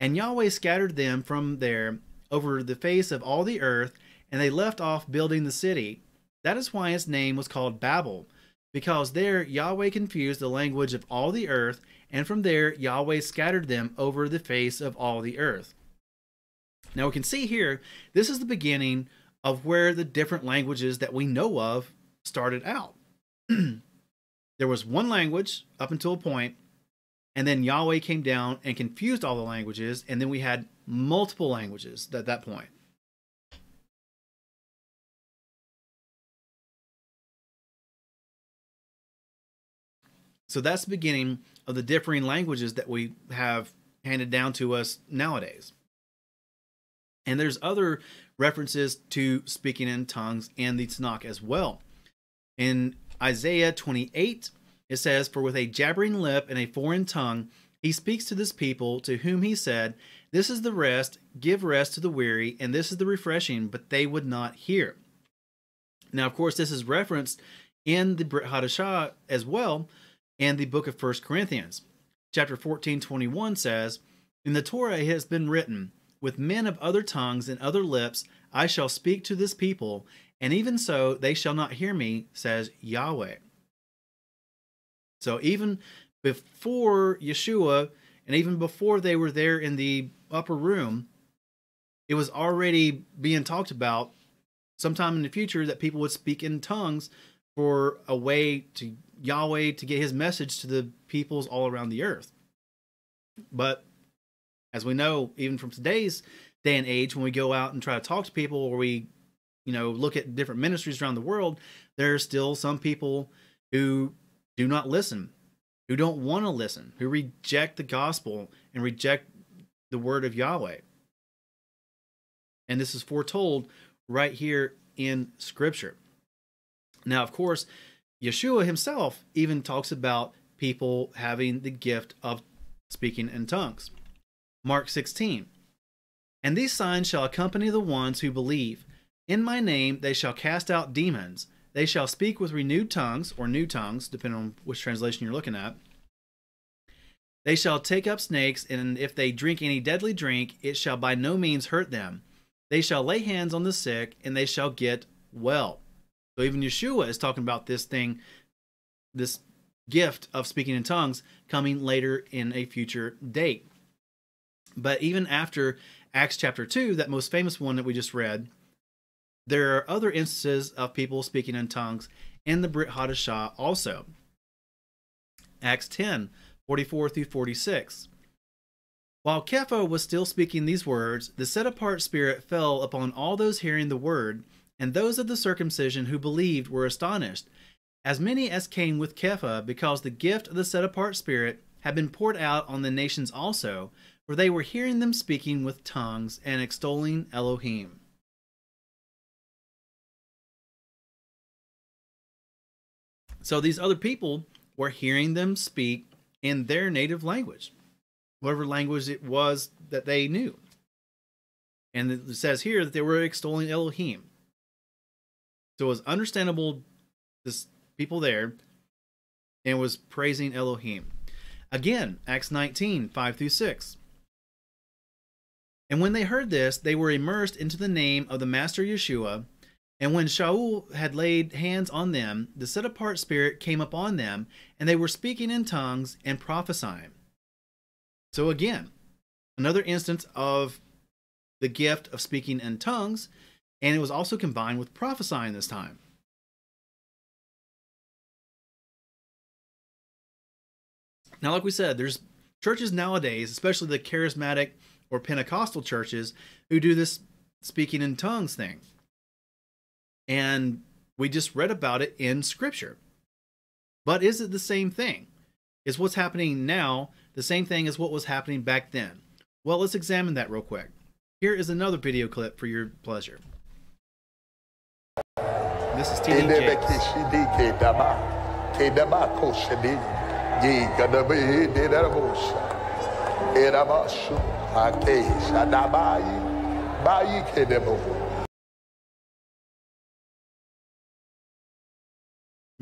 And Yahweh scattered them from there over the face of all the earth, and they left off building the city. That is why its name was called Babel, because there Yahweh confused the language of all the earth, and from there Yahweh scattered them over the face of all the earth. Now we can see here, this is the beginning of where the different languages that we know of started out. There was one language up until a point, and then Yahweh came down and confused all the languages, and then we had multiple languages at that point. So that's the beginning of the differing languages that we have handed down to us nowadays. And there's other references to speaking in tongues in the Tanakh as well. In Isaiah 28, it says, for with a jabbering lip and a foreign tongue, he speaks to this people, to whom he said, this is the rest, give rest to the weary, and this is the refreshing, but they would not hear. Now, of course, this is referenced in the Brit Hadashah as well, and the book of 1 Corinthians. Chapter 14:21 says, in the Torah it has been written, with men of other tongues and other lips, I shall speak to this people, and even so they shall not hear me, says Yahweh. So even before Yeshua, and even before they were there in the upper room, it was already being talked about sometime in the future that people would speak in tongues for a way to Yahweh to get his message to the peoples all around the earth. But as we know, even from today's day and age, when we go out and try to talk to people, or we, you know, look at different ministries around the world, there are still some people who do not listen, who don't want to listen, who reject the gospel and reject the word of Yahweh. And this is foretold right here in Scripture. Now, of course, Yeshua himself even talks about people having the gift of speaking in tongues. Mark 16, and these signs shall accompany the ones who believe. In my name they shall cast out demons. They shall speak with renewed tongues, or new tongues, depending on which translation you're looking at. They shall take up snakes, and if they drink any deadly drink, it shall by no means hurt them. They shall lay hands on the sick, and they shall get well. So even Yeshua is talking about this thing, this gift of speaking in tongues, coming later in a future date. But even after Acts chapter 2, that most famous one that we just read, there are other instances of people speaking in tongues in the Brit Hadashah also. Acts 10:44-46. While Kepha was still speaking these words, the set-apart spirit fell upon all those hearing the word, and those of the circumcision who believed were astonished, as many as came with Kepha, because the gift of the set-apart spirit had been poured out on the nations also, for they were hearing them speaking with tongues and extolling Elohim. So these other people were hearing them speak in their native language, whatever language it was that they knew. And it says here that they were extolling Elohim. So it was understandable, this people there, and was praising Elohim. Again, Acts 19, 5 through 6. And when they heard this, they were immersed into the name of the Master Yeshua. And when Shaul had laid hands on them, the set-apart spirit came upon them, and they were speaking in tongues and prophesying. So again, another instance of the gift of speaking in tongues, and it was also combined with prophesying this time. Now, like we said, there's churches nowadays, especially the charismatic or Pentecostal churches, who do this speaking in tongues thing. And we just read about it in Scripture. But is it the same thing? Is what's happening now the same thing as what was happening back then? Well, let's examine that real quick. Here is another video clip for your pleasure. This is TD.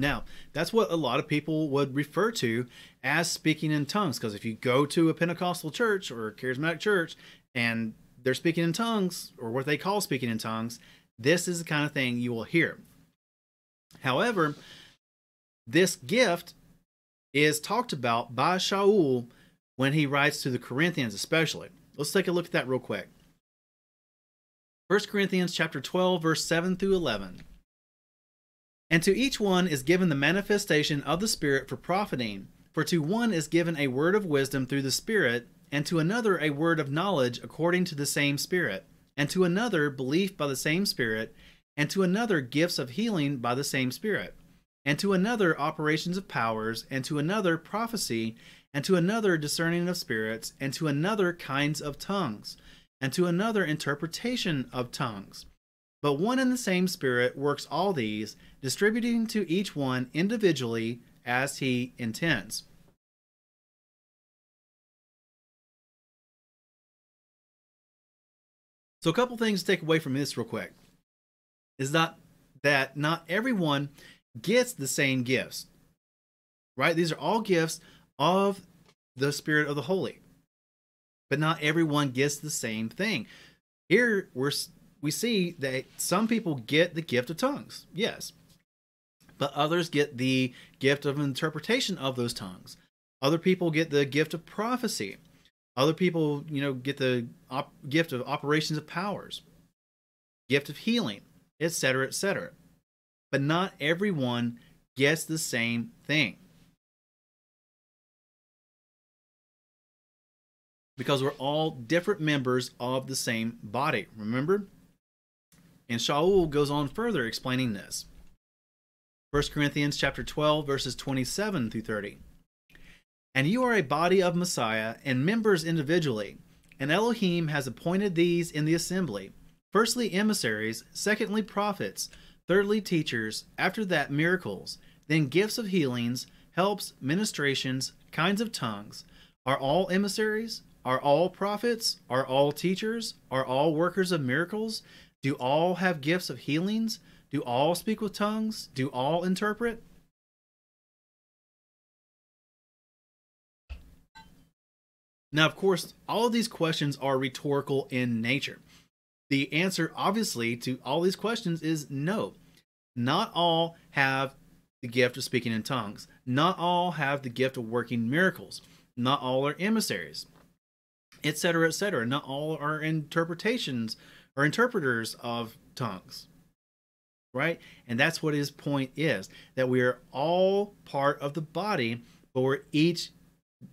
Now, that's what a lot of people would refer to as speaking in tongues, because if you go to a Pentecostal church or a charismatic church and they're speaking in tongues, or what they call speaking in tongues, this is the kind of thing you will hear. However, this gift is talked about by Shaul when he writes to the Corinthians especially. Let's take a look at that real quick. 1 Corinthians chapter 12, verse 7 through 11. And to each one is given the manifestation of the Spirit for profiting. For to one is given a word of wisdom through the Spirit, and to another a word of knowledge according to the same Spirit, and to another belief by the same Spirit, and to another gifts of healing by the same Spirit, and to another operations of powers, and to another prophecy, and to another discerning of spirits, and to another kinds of tongues, and to another interpretation of tongues. But one and the same Spirit works all these, distributing to each one individually as he intends. So a couple things to take away from this real quick is that not everyone gets the same gifts, right? These are all gifts of the Spirit of the Holy, but not everyone gets the same thing. Here we see that some people get the gift of tongues, yes, but others get the gift of interpretation of those tongues. Other people get the gift of prophecy. Other people, get the gift of operations of powers, gift of healing, etc., etc. But not everyone gets the same thing, because we're all different members of the same body, remember? And Shaul goes on further explaining this. 1 Corinthians chapter 12, verses 27 through 30. And you are a body of Messiah and members individually, and Elohim has appointed these in the assembly. Firstly, emissaries, secondly, prophets, thirdly, teachers, after that, miracles, then gifts of healings, helps, ministrations, kinds of tongues. Are all emissaries? Are all prophets? Are all teachers? Are all workers of miracles? Do all have gifts of healings? Do all speak with tongues? Do all interpret? Now, of course, all of these questions are rhetorical in nature. The answer, obviously, to all these questions is no. Not all have the gift of speaking in tongues. Not all have the gift of working miracles. Not all are emissaries, etc., etc. Not all are interpretations or interpreters of tongues, right? And that's what his point is, that we are all part of the body, but we're each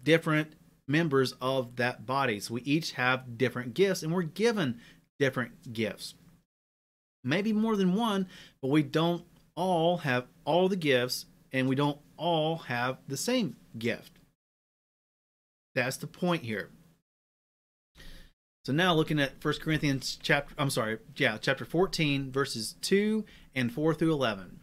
different members of that body. So we each have different gifts, and we're given different gifts. Maybe more than one, but we don't all have all the gifts, and we don't all have the same gift. That's the point here. So now looking at 1 Corinthians chapter 14, verses 2 and 4 through 11.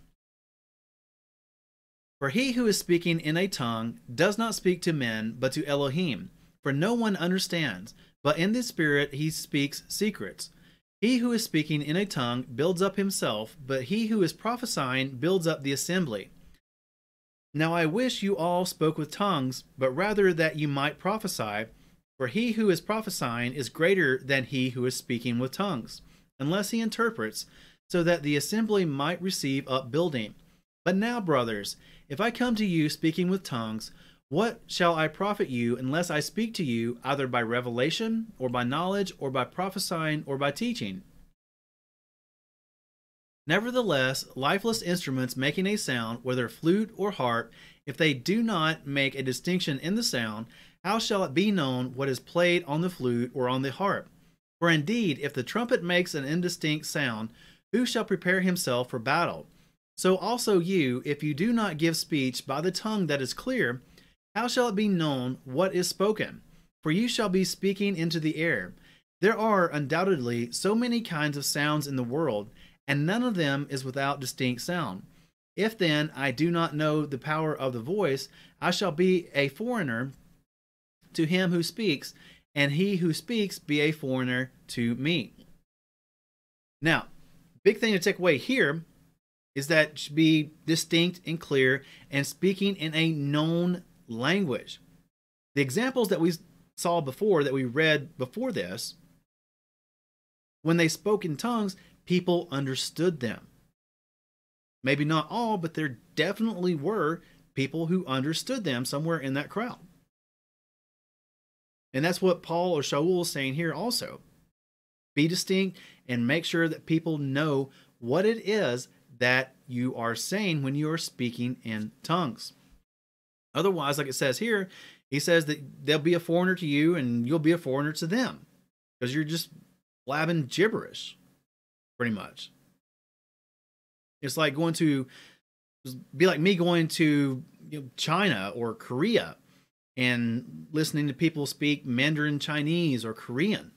For he who is speaking in a tongue does not speak to men, but to Elohim. For no one understands, but in the Spirit he speaks secrets. He who is speaking in a tongue builds up himself, but he who is prophesying builds up the assembly. Now I wish you all spoke with tongues, but rather that you might prophesy. For he who is prophesying is greater than he who is speaking with tongues, unless he interprets, so that the assembly might receive upbuilding. But now, brothers, if I come to you speaking with tongues, what shall I profit you unless I speak to you either by revelation, or by knowledge, or by prophesying, or by teaching? Nevertheless, lifeless instruments making a sound, whether flute or harp, if they do not make a distinction in the sound, how shall it be known what is played on the flute or on the harp? For indeed, if the trumpet makes an indistinct sound, who shall prepare himself for battle? So also you, if you do not give speech by the tongue that is clear, how shall it be known what is spoken? For you shall be speaking into the air. There are undoubtedly so many kinds of sounds in the world, and none of them is without distinct sound. If then I do not know the power of the voice, I shall be a foreigner to him who speaks, and he who speaks be a foreigner to me. Now, big thing to take away here is that it should be distinct and clear and speaking in a known language. The examples that we saw before, that we read before this, when they spoke in tongues, people understood them. Maybe not all, but there definitely were people who understood them somewhere in that crowd. And that's what Paul or Shaul is saying here also. Be distinct and make sure that people know what it is that you are saying when you are speaking in tongues. Otherwise, like it says here, he says that they'll be a foreigner to you and you'll be a foreigner to them, because you're just blabbing gibberish, pretty much. It's like going to, it'd be like me going to China or Korea and listening to people speak Mandarin Chinese or Korean.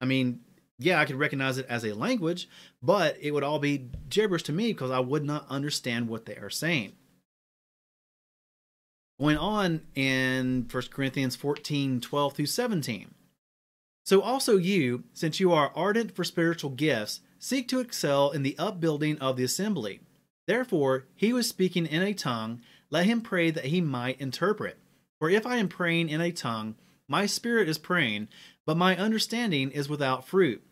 I mean, yeah, I could recognize it as a language, but it would all be gibberish to me because I would not understand what they are saying. Going on in 1 Corinthians 14, 12 through 17. So also you, since you are ardent for spiritual gifts, seek to excel in the upbuilding of the assembly. Therefore, he was speaking in a tongue, let him pray that he might interpret. For if I am praying in a tongue, my spirit is praying, but my understanding is without fruit.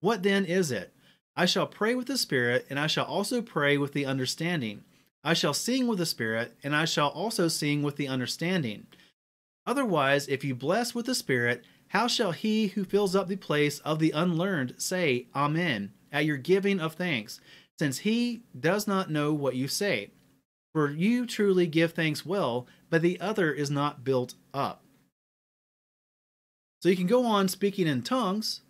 What then is it? I shall pray with the spirit, and I shall also pray with the understanding. I shall sing with the spirit, and I shall also sing with the understanding. Otherwise, if you bless with the spirit, how shall he who fills up the place of the unlearned say, Amen, at your giving of thanks, since he does not know what you say? For you truly give thanks well, but the other is not built up. So you can go on speaking in tongues,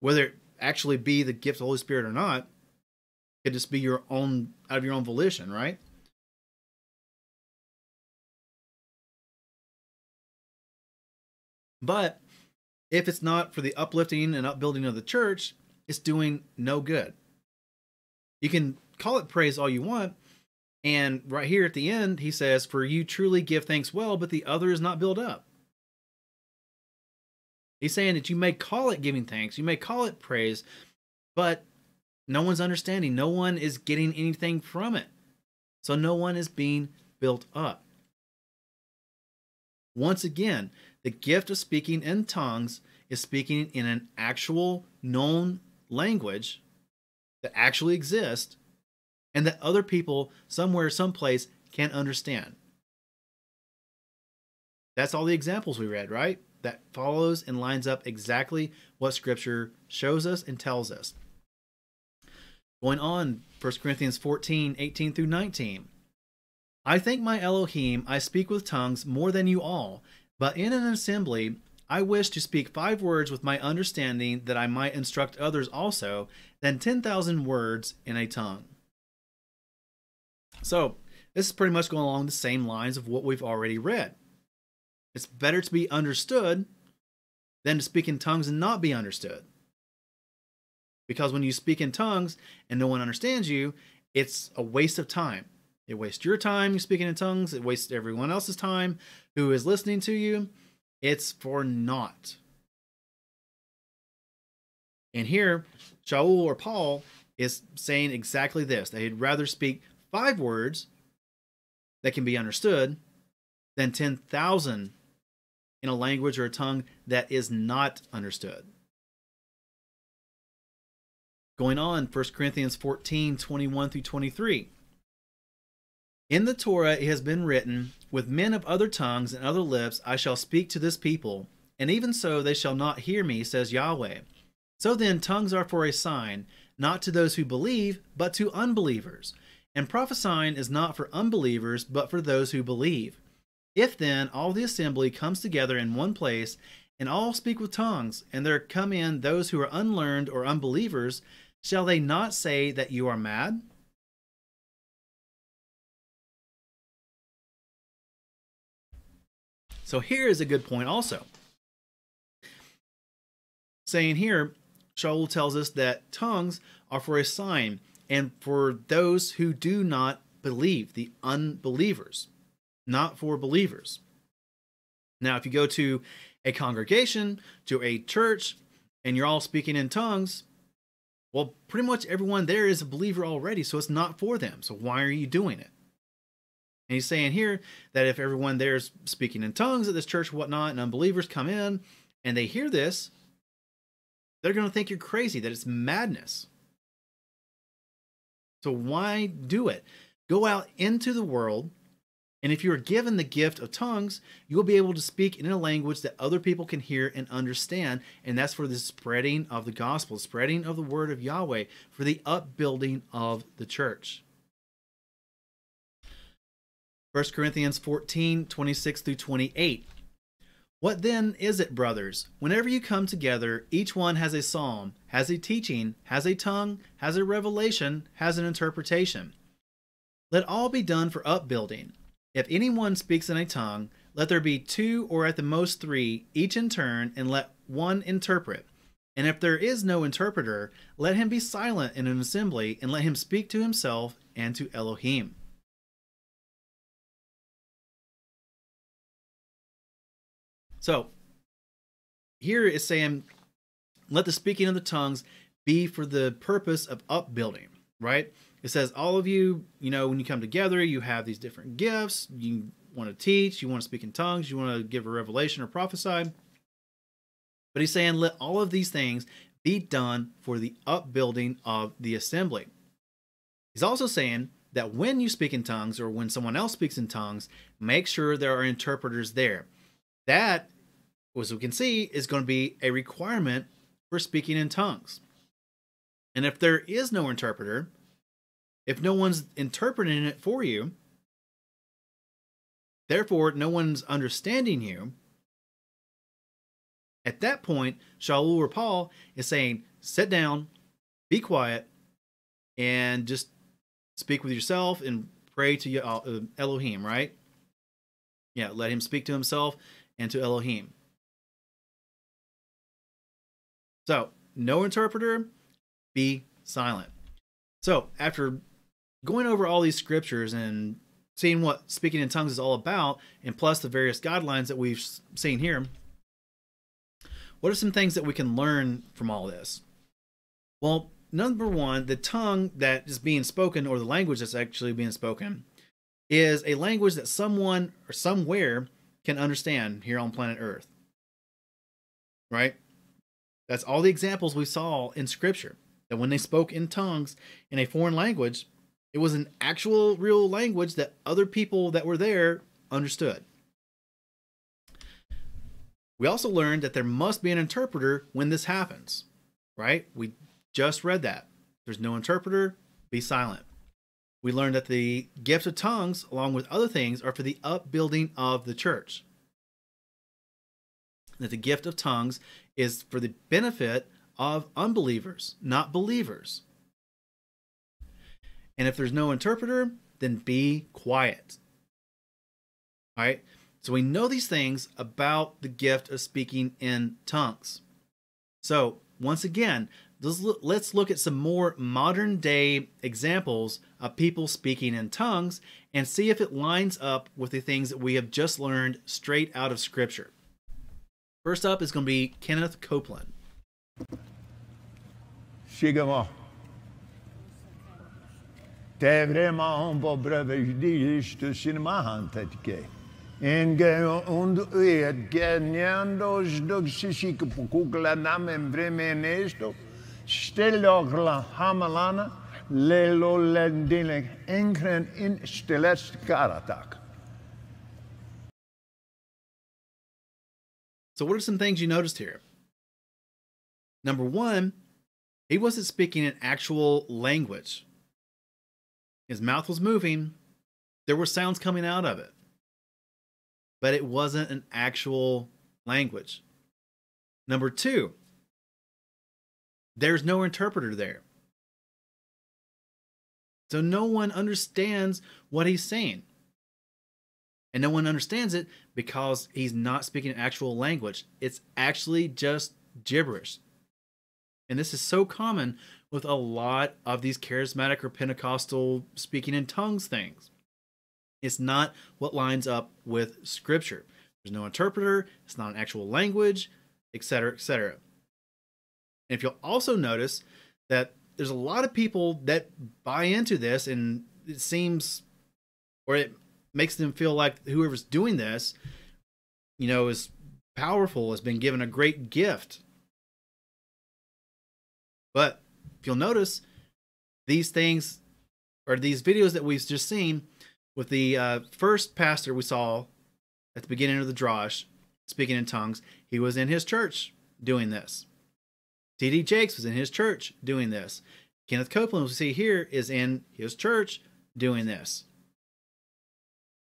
whether it actually be the gift of the Holy Spirit or not. It could just be your own, out of your own volition, right? But if it's not for the uplifting and upbuilding of the church, it's doing no good. You can call it praise all you want. And right here at the end, he says, for you truly give thanks well, but the other is not built up. He's saying that you may call it giving thanks, you may call it praise, but no one's understanding. No one is getting anything from it. So no one is being built up. Once again, the gift of speaking in tongues is speaking in an actual known language that actually exists, and that other people somewhere, someplace can understand. That's all the examples we read, right? That follows and lines up exactly what Scripture shows us and tells us. Going on, 1 Corinthians 14, 18 through 19. I thank my Elohim I speak with tongues more than you all, but in an assembly I wish to speak 5 words with my understanding that I might instruct others also, than 10,000 words in a tongue. So this is pretty much going along the same lines of what we've already read. It's better to be understood than to speak in tongues and not be understood. Because when you speak in tongues and no one understands you, It's a waste of time. It wastes your time speaking in tongues. It wastes everyone else's time who is listening to you. It's for naught. And here, Shaul or Paul is saying exactly this. They'd rather speak 5 words that can be understood than 10,000 in a language or a tongue that is not understood. Going on, 1 Corinthians 14, 21 through 23. In the Torah it has been written, with men of other tongues and other lips I shall speak to this people, and even so they shall not hear me, says Yahweh. So then tongues are for a sign, not to those who believe, but to unbelievers. And prophesying is not for unbelievers, but for those who believe. If then all the assembly comes together in one place, and all speak with tongues, and there come in those who are unlearned or unbelievers, shall they not say that you are mad? So here is a good point also. Saying here, Shaul tells us that tongues are for a sign and for those who do not believe, the unbelievers, not for believers. Now, if you go to a congregation, to a church, and you're all speaking in tongues, well, pretty much everyone there is a believer already, so it's not for them. So why are you doing it? And he's saying here that if everyone there's speaking in tongues at this church and whatnot, and unbelievers come in and they hear this, they're going to think you're crazy, that it's madness. So why do it? Go out into the world, and if you are given the gift of tongues, you will be able to speak in a language that other people can hear and understand, and that's for the spreading of the gospel, spreading of the word of Yahweh, for the upbuilding of the church. 1 Corinthians 14, 26 through 28. What then is it, brothers? Whenever you come together, each one has a psalm, has a teaching, has a tongue, has a revelation, has an interpretation. Let all be done for upbuilding. If anyone speaks in a tongue, let there be 2 or at the most 3, each in turn, and let one interpret. And if there is no interpreter, let him be silent in an assembly, and let him speak to himself and to Elohim. So here it's saying, let the speaking of the tongues be for the purpose of upbuilding, right? It says all of you, when you come together, you have these different gifts. You want to teach, you want to speak in tongues, you want to give a revelation or prophesy. But he's saying, let all of these things be done for the upbuilding of the assembly. He's also saying that when you speak in tongues or when someone else speaks in tongues, make sure there are interpreters there. That, as we can see, is going to be a requirement for speaking in tongues. And if there is no interpreter, if no one's interpreting it for you, therefore no one's understanding you, at that point, Shaul or Paul is saying, sit down, be quiet, and just speak with yourself and pray to Elohim, right? Yeah, let him speak to himself and to Elohim. So, no interpreter, be silent. So, after going over all these scriptures and seeing what speaking in tongues is all about, and plus the various guidelines that we've seen here, what are some things that we can learn from all this? Well, number one, the tongue that is being spoken, or the language that's actually being spoken, is a language that someone or somewhere can understand here on planet Earth, right? That's all the examples we saw in Scripture, that when they spoke in tongues in a foreign language, it was an actual real language that other people that were there understood. We also learned that there must be an interpreter when this happens, right? We just read that. There's no interpreter, be silent. We learned that the gift of tongues, along with other things, are for the upbuilding of the church. That the gift of tongues is for the benefit of unbelievers, not believers. And if there's no interpreter, then be quiet. All right? So we know these things about the gift of speaking in tongues. So, once again, Let's look at some more modern day examples of people speaking in tongues and see if it lines up with the things that we have just learned straight out of Scripture. First up is going to be Kenneth Copeland. Shigamo. Te vrema on po preveždištu sin mahantetke. Enge und ued geniandos dog sisik pukukla namen vremenesto. Stelogla hamalana lelo lendinek enkren in stelest karatak. So what are some things you noticed here? Number one, he wasn't speaking an actual language. His mouth was moving. There were sounds coming out of it. But it wasn't an actual language. Number two, there's no interpreter there. So no one understands what he's saying. And no one understands it because he's not speaking an actual language. It's actually just gibberish. And this is so common with a lot of these charismatic or Pentecostal speaking in tongues things. It's not what lines up with Scripture. There's no interpreter. It's not an actual language, etc., etc. And if you'll also notice that there's a lot of people that buy into this, and it seems, or it makes them feel like whoever's doing this, you know, is powerful, has been given a great gift. But if you'll notice, these things, or these videos that we've just seen, with the first pastor we saw at the beginning of the Drash, speaking in tongues, he was in his church doing this. T.D. Jakes was in his church doing this. Kenneth Copeland, we see here, is in his church doing this.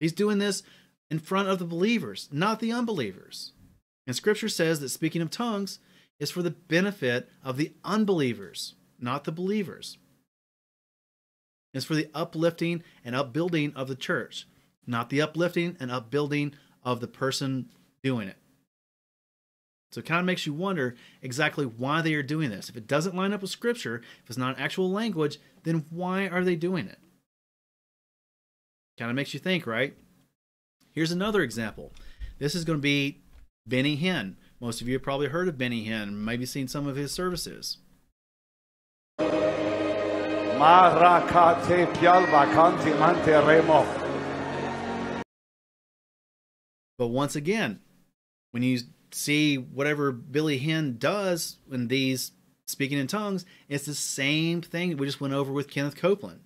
He's doing this in front of the believers, not the unbelievers. And Scripture says that speaking of tongues is for the benefit of the unbelievers, not the believers. It's for the uplifting and upbuilding of the church, not the uplifting and upbuilding of the person doing it. So it kind of makes you wonder exactly why they are doing this. If it doesn't line up with Scripture, if it's not an actual language, then why are they doing it? Kind of makes you think, right? Here's another example. This is going to be Benny Hinn. Most of you have probably heard of Benny Hinn, maybe seen some of his services. But once again, when you see whatever Billy Hinn does in these speaking in tongues, it's the same thing we just went over with Kenneth Copeland.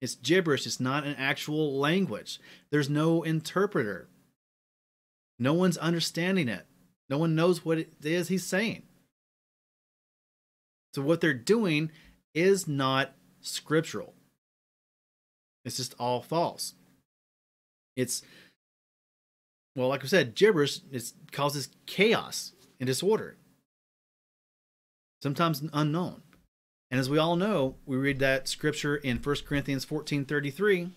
It's gibberish. It's not an actual language. There's no interpreter. No one's understanding it. No one knows what it is he's saying. So what they're doing is not scriptural. It's just all false. It's, well, like I said, gibberish. It causes chaos and disorder, sometimes unknown. And as we all know, we read that scripture in 1 Corinthians 14:33,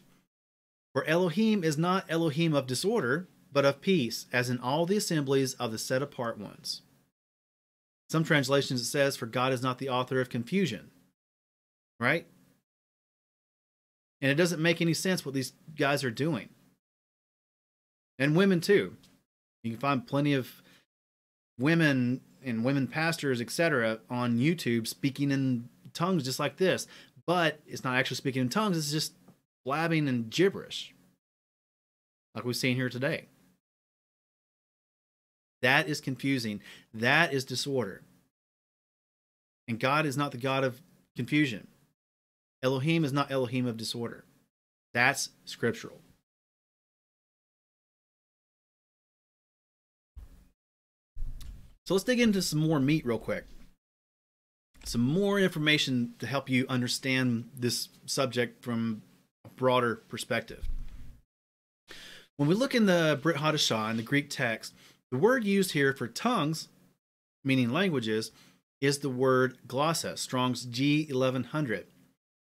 for Elohim is not Elohim of disorder, but of peace, as in all the assemblies of the set apart ones. Some translations it says, for God is not the author of confusion. Right? And it doesn't make any sense what these guys are doing. And women too. You can find plenty of women and women pastors, etc., on YouTube speaking in tongues just like this. But it's not actually speaking in tongues. It's just blabbing and gibberish. Like we've seen here today. That is confusing. That is disorder. And God is not the God of confusion. Elohim is not Elohim of disorder. That's scriptural. So let's dig into some more meat real quick. Some more information to help you understand this subject from a broader perspective. When we look in the Brit Hadashah, in the Greek text, the word used here for tongues, meaning languages, is the word glossa, Strong's G1100.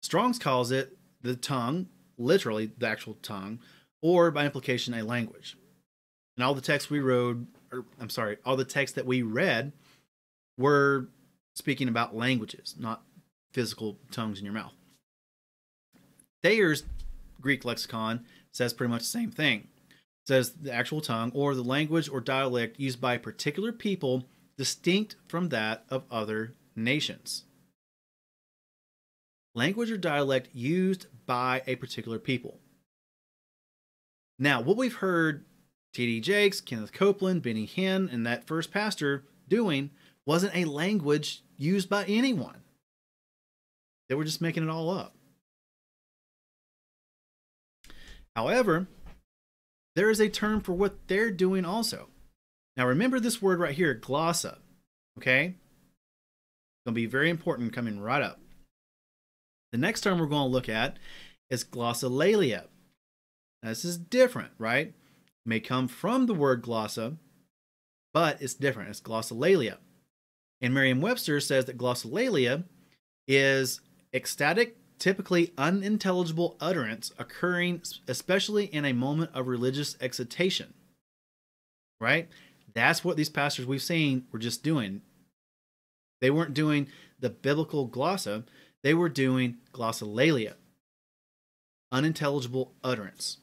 Strong's calls it the tongue, literally the actual tongue, or by implication a language. And all the texts we read were speaking about languages, not physical tongues in your mouth. Thayer's Greek lexicon says pretty much the same thing. It says the actual tongue or the language or dialect used by a particular people distinct from that of other nations. Language or dialect used by a particular people. Now, what we've heard T.D. Jakes, Kenneth Copeland, Benny Hinn, and that first pastor doing wasn't a language used by anyone. They were just making it all up. However, there is a term for what they're doing also. Now, remember this word right here, glossa, okay? It's going to be very important coming right up. The next term we're going to look at is glossolalia. Now, this is different, right? It may come from the word glossa, but it's different. It's glossolalia. And Merriam-Webster says that glossolalia is ecstatic, typically unintelligible utterance occurring especially in a moment of religious excitation, right? That's what these pastors we've seen were just doing. They weren't doing the biblical glossa. They were doing glossolalia, unintelligible utterance.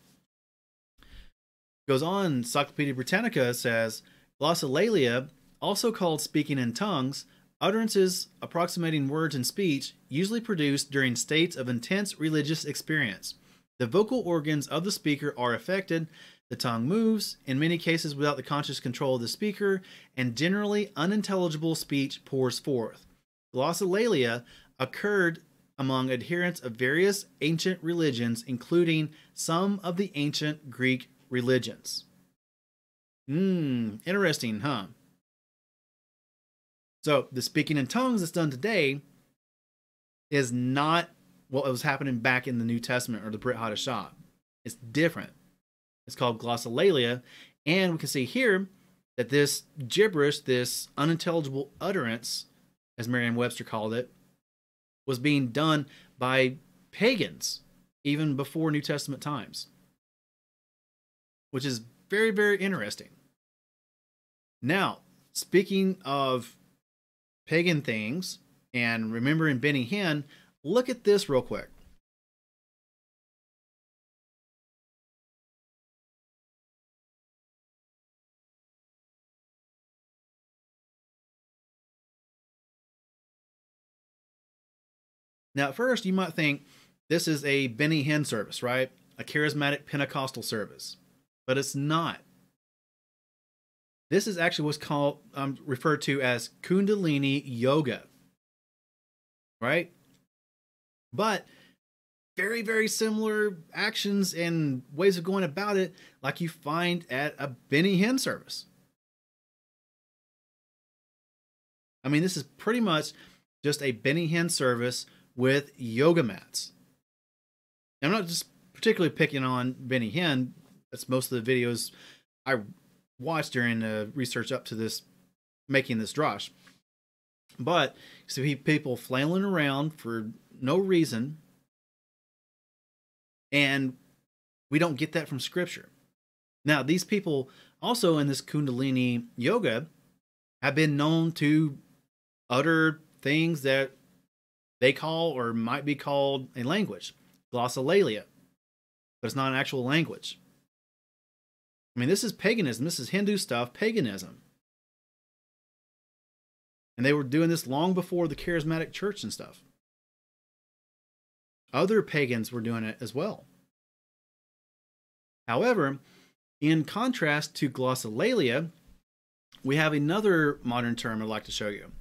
Goes on, Encyclopedia Britannica says, glossolalia, also called speaking in tongues, utterances approximating words in speech, usually produced during states of intense religious experience. The vocal organs of the speaker are affected, the tongue moves, in many cases without the conscious control of the speaker, and generally unintelligible speech pours forth. Glossolalia occurred among adherents of various ancient religions, including some of the ancient Greek religions. Interesting, huh? So the speaking in tongues that's done today is not what was happening back in the New Testament or the Brit Hadashah. It's different. It's called glossolalia. And we can see here that this gibberish, this unintelligible utterance, as Merriam-Webster called it, was being done by pagans even before New Testament times, which is very, very interesting. Now, speaking of pagan things, and remembering Benny Hinn, look at this real quick. Now, at first, you might think this is a Benny Hinn service, right? A charismatic Pentecostal service, but it's not. This is actually what's called, referred to as Kundalini yoga, right? But very, very similar actions and ways of going about it, like you find at a Benny Hinn service. I mean, this is pretty much just a Benny Hinn service with yoga mats. And I'm not just particularly picking on Benny Hinn. That's most of the videos I watched during the research up to this, making this drosh. But so he people flailing around for no reason, and we don't get that from scripture. Now, these people also in this Kundalini yoga have been known to utter things that they call or might be called a language, glossolalia, but it's not an actual language. I mean, this is paganism. This is Hindu stuff, paganism. And they were doing this long before the charismatic church and stuff. Other pagans were doing it as well. However, in contrast to glossolalia, we have another modern term I'd like to show you,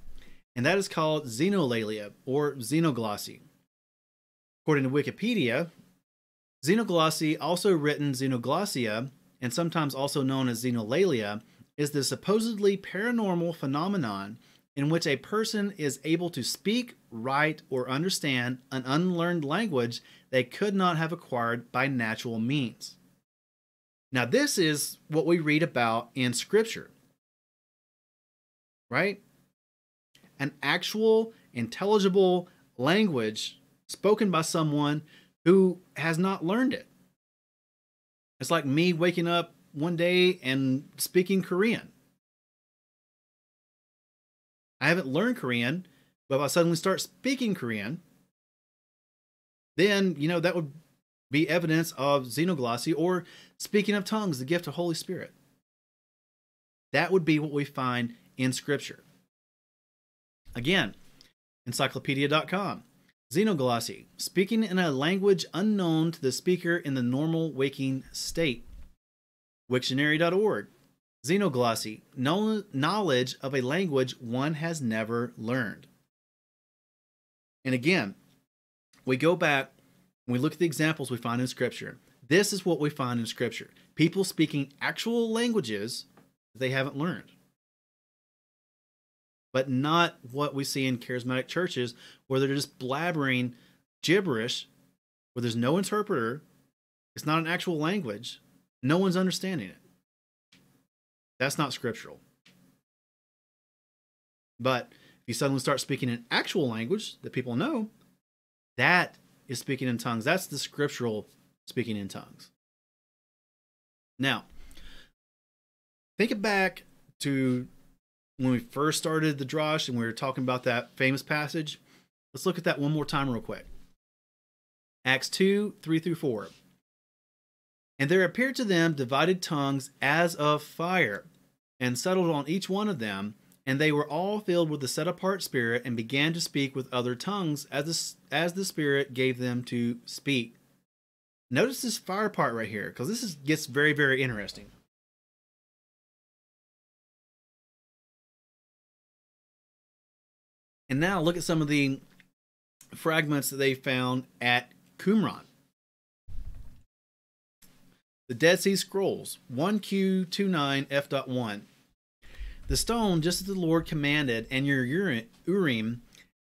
and that is called xenolalia or xenoglossy. According to Wikipedia, xenoglossy, also written xenoglossia, and sometimes also known as xenolalia, is the supposedly paranormal phenomenon in which a person is able to speak, write, or understand an unlearned language they could not have acquired by natural means. Now, this is what we read about in Scripture, right? An actual, intelligible language spoken by someone who has not learned it. It's like me waking up one day and speaking Korean. I haven't learned Korean, But if I suddenly start speaking Korean, then, you know, that would be evidence of xenoglossy or speaking of tongues, the gift of Holy Spirit. That would be what we find in Scripture. Again, encyclopedia.com. Xenoglossy, speaking in a language unknown to the speaker in the normal waking state. Wiktionary.org. Xenoglossy, knowledge of a language one has never learned. And again, we go back, we look at the examples we find in Scripture. This is what we find in Scripture. People speaking actual languages that they haven't learned. But not what we see in charismatic churches where they're just blabbering gibberish, where there's no interpreter, it's not an actual language, no one's understanding it. That's not scriptural. But if you suddenly start speaking an actual language that people know, that is speaking in tongues. That's the scriptural speaking in tongues. Now, think it back to when we first started the Drash and we were talking about that famous passage. Let's look at that one more time real quick. Acts 2, 3 through 4. And there appeared to them divided tongues as of fire, and settled on each one of them, and they were all filled with the set-apart Spirit and began to speak with other tongues as the Spirit gave them to speak. Notice this fire part right here, because this gets very, very interesting. And now look at some of the fragments that they found at Qumran. The Dead Sea Scrolls, 1Q29F.1. The stone, just as the Lord commanded, and your Urim,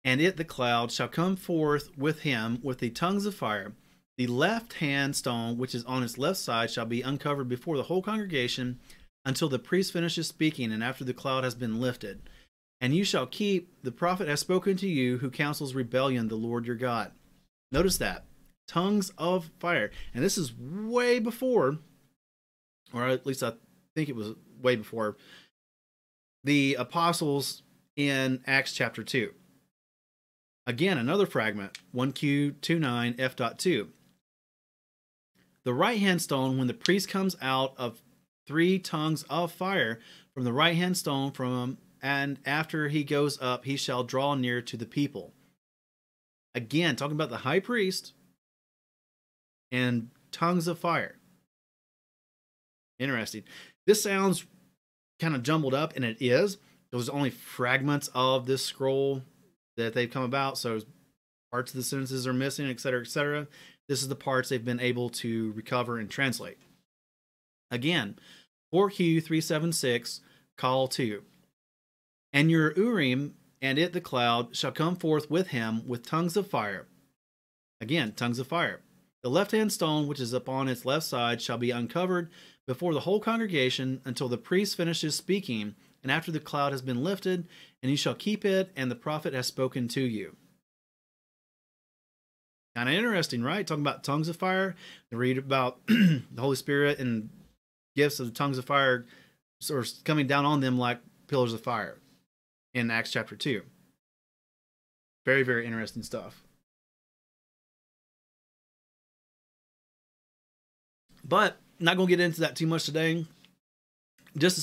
and it the cloud, shall come forth with him with the tongues of fire. The left-hand stone, which is on its left side, shall be uncovered before the whole congregation until the priest finishes speaking and after the cloud has been lifted. And you shall keep, the prophet has spoken to you, who counsels rebellion, the Lord your God. Notice that. Tongues of fire. And this is way before, or at least I think it was way before, the apostles in Acts chapter 2. Again, another fragment, 1Q29F.2. The right-hand stone, when the priest comes out of three tongues of fire, from the right-hand stone from and after he goes up, he shall draw near to the people. Again, talking about the high priest and tongues of fire. Interesting. This sounds kind of jumbled up, and it is. There's only fragments of this scroll that they've come about, so parts of the sentences are missing, etc., etc. This is the parts they've been able to recover and translate. Again, 4Q376, call 2. And your Urim, and it the cloud, shall come forth with him with tongues of fire. Again, tongues of fire. The left-hand stone, which is upon its left side, shall be uncovered before the whole congregation until the priest finishes speaking, and after the cloud has been lifted, and you shall keep it, and the prophet has spoken to you. Kind of interesting, right? Talking about tongues of fire. They read about the Holy Spirit and gifts of the tongues of fire sort of coming down on them like pillars of fire in Acts chapter 2. Very, very interesting stuff. But not going to get into that too much today. Just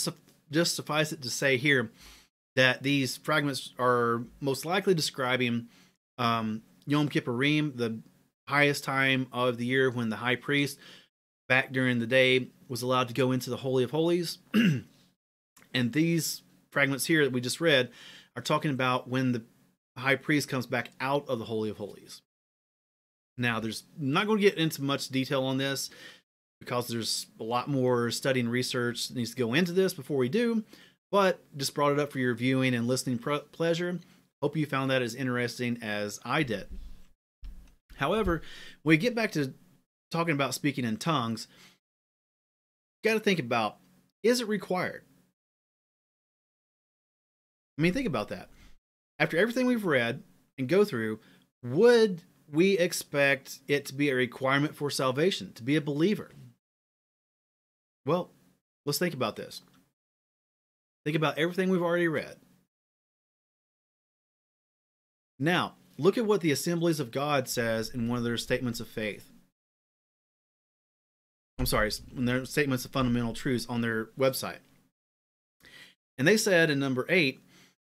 suffice it to say here that these fragments are most likely describing Yom Kippurim, the highest time of the year when the high priest, back during the day, was allowed to go into the Holy of Holies. And these fragments here that we just read are talking about when the high priest comes back out of the Holy of Holies. Now, there's not going to get into much detail on this, because there's a lot more study and research that needs to go into this before we do, but just brought it up for your viewing and listening pleasure. Hope you found that as interesting as I did. However, when we get back to talking about speaking in tongues, got to think about, is it required? I mean, think about that. After everything we've read and go through, would we expect it to be a requirement for salvation, to be a believer? Well, let's think about this. Think about everything we've already read. Now, look at what the Assemblies of God says in one of their statements of faith. I'm sorry, in their statements of fundamental truths on their website. And they said in number 8,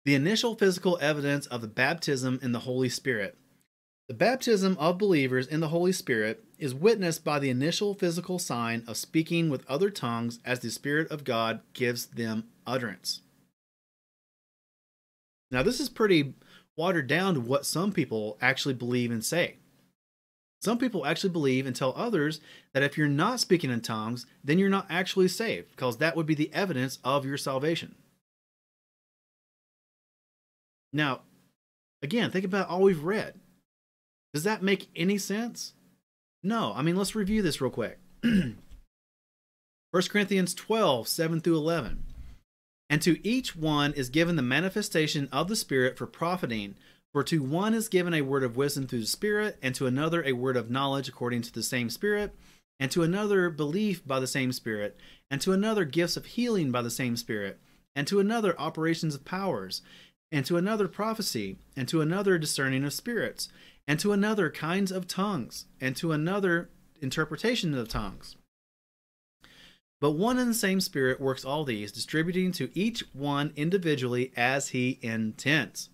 the initial physical evidence of the baptism in the Holy Spirit. The baptism of believers in the Holy Spirit is witnessed by the initial physical sign of speaking with other tongues as the Spirit of God gives them utterance. Now, this is pretty watered down to what some people actually believe and say. Some people actually believe and tell others that if you're not speaking in tongues, then you're not actually saved, because that would be the evidence of your salvation. Now, again, think about all we've read. Does that make any sense? No. I mean, let's review this real quick. 1 Corinthians 12, 7 through 11. And to each one is given the manifestation of the Spirit for profiting. For to one is given a word of wisdom through the Spirit, and to another a word of knowledge according to the same Spirit, and to another belief by the same Spirit, and to another gifts of healing by the same Spirit, and to another operations of powers, and to another prophecy, and to another discerning of spirits, and to another kinds of tongues, and to another interpretation of tongues. But one and the same Spirit works all these, distributing to each one individually as he intends.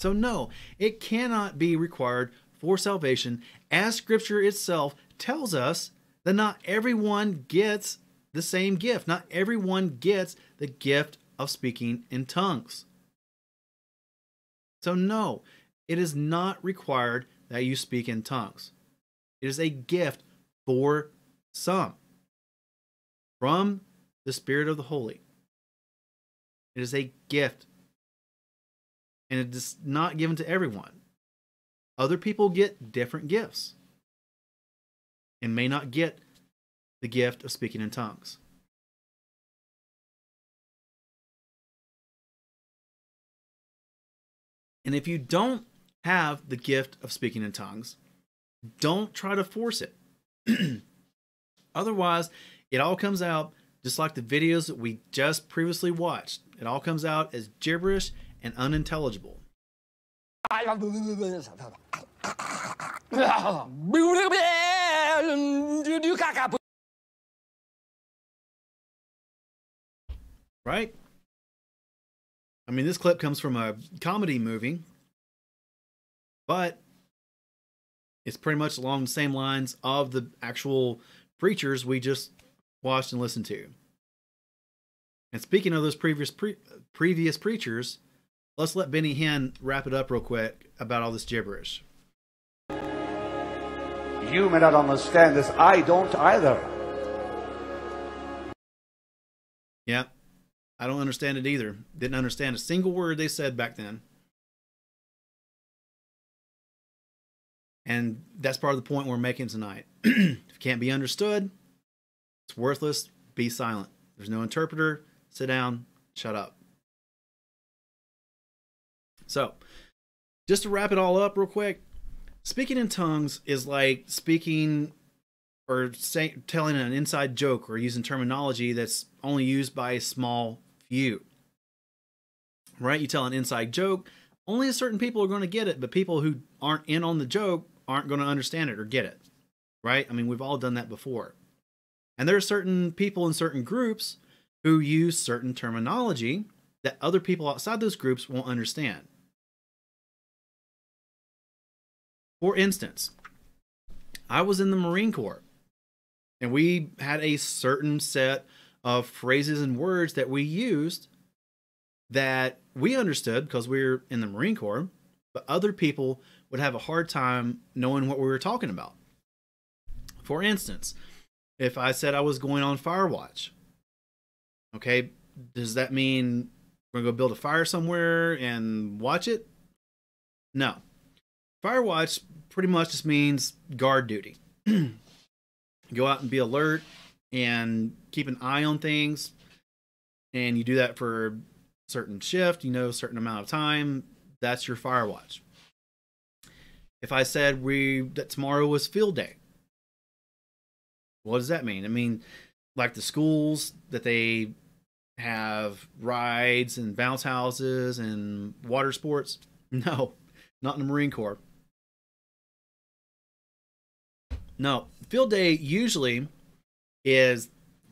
So no, it cannot be required for salvation, as Scripture itself tells us that not everyone gets the same gift. Not everyone gets the gift of speaking in tongues. So no, it is not required that you speak in tongues. It is a gift for some, from the Spirit of the Holy. It is a gift. And it is not given to everyone. Other people get different gifts and may not get the gift of speaking in tongues. And if you don't have the gift of speaking in tongues, don't try to force it. Otherwise, it all comes out just like the videos that we just previously watched. It all comes out as gibberish and unintelligible. Right? I mean, this clip comes from a comedy movie, but it's pretty much along the same lines of the actual preachers we just watched and listened to. And speaking of those previous preachers, let's let Benny Hinn wrap it up real quick about all this gibberish. You may not understand this. I don't either. Yeah, I don't understand it either. Didn't understand a single word they said back then. And that's part of the point we're making tonight. If it can't be understood, it's worthless. Be silent. There's no interpreter. Sit down. Shut up. So, just to wrap it all up real quick, speaking in tongues is like speaking or telling an inside joke or using terminology that's only used by a small few, right? You tell an inside joke, only a certain people are going to get it, but people who aren't in on the joke aren't going to understand it or get it, right? I mean, we've all done that before. And there are certain people in certain groups who use certain terminology that other people outside those groups won't understand. For instance, I was in the Marine Corps, and we had a certain set of phrases and words that we used that we understood because we were in the Marine Corps, but other people would have a hard time knowing what we were talking about. For instance, if I said I was going on fire watch, okay, does that mean we're going to go build a fire somewhere and watch it? No. Fire watch pretty much just means guard duty. Go out and be alert and keep an eye on things. And you do that for a certain shift, you know, a certain amount of time. That's your fire watch. If I said that tomorrow was field day, what does that mean? I mean, like the schools that they have rides and bounce houses and water sports. No, not in the Marine Corps. No, field day usually is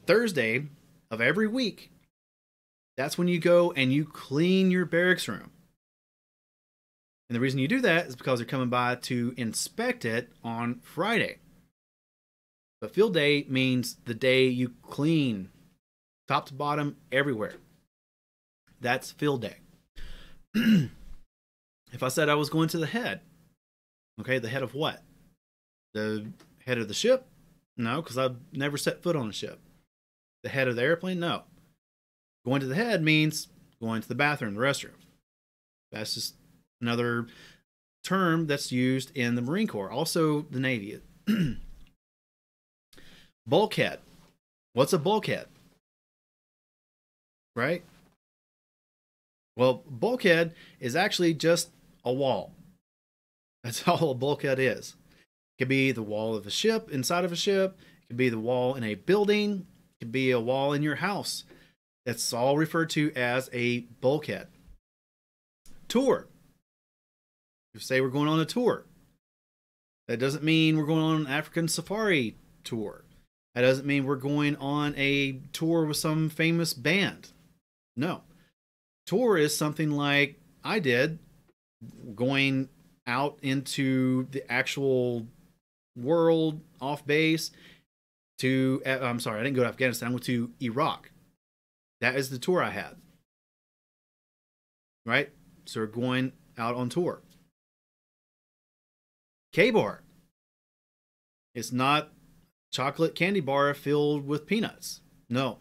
Thursday of every week. That's when you go and you clean your barracks room. And the reason you do that is because they're coming by to inspect it on Friday. But field day means the day you clean top to bottom everywhere. That's field day. If I said I was going to the head, okay, the head of what? The head of the ship? No, because I've never set foot on a ship. The head of the airplane? No. Going to the head means going to the bathroom, the restroom. That's just another term that's used in the Marine Corps, also the Navy. Bulkhead. What's a bulkhead? Right? Well, bulkhead is actually just a wall. That's all a bulkhead is. It could be the wall of a ship, inside of a ship. It could be the wall in a building. It could be a wall in your house. That's all referred to as a bulkhead. Tour. You say we're going on a tour. That doesn't mean we're going on an African safari tour. That doesn't mean we're going on a tour with some famous band. No. Tour is something like I did, going out into the actual world off base to, I'm sorry, I didn't go to Afghanistan, I went to Iraq. That is the tour I had. Right? So we're going out on tour. K-bar. It's not chocolate candy bar filled with peanuts. No.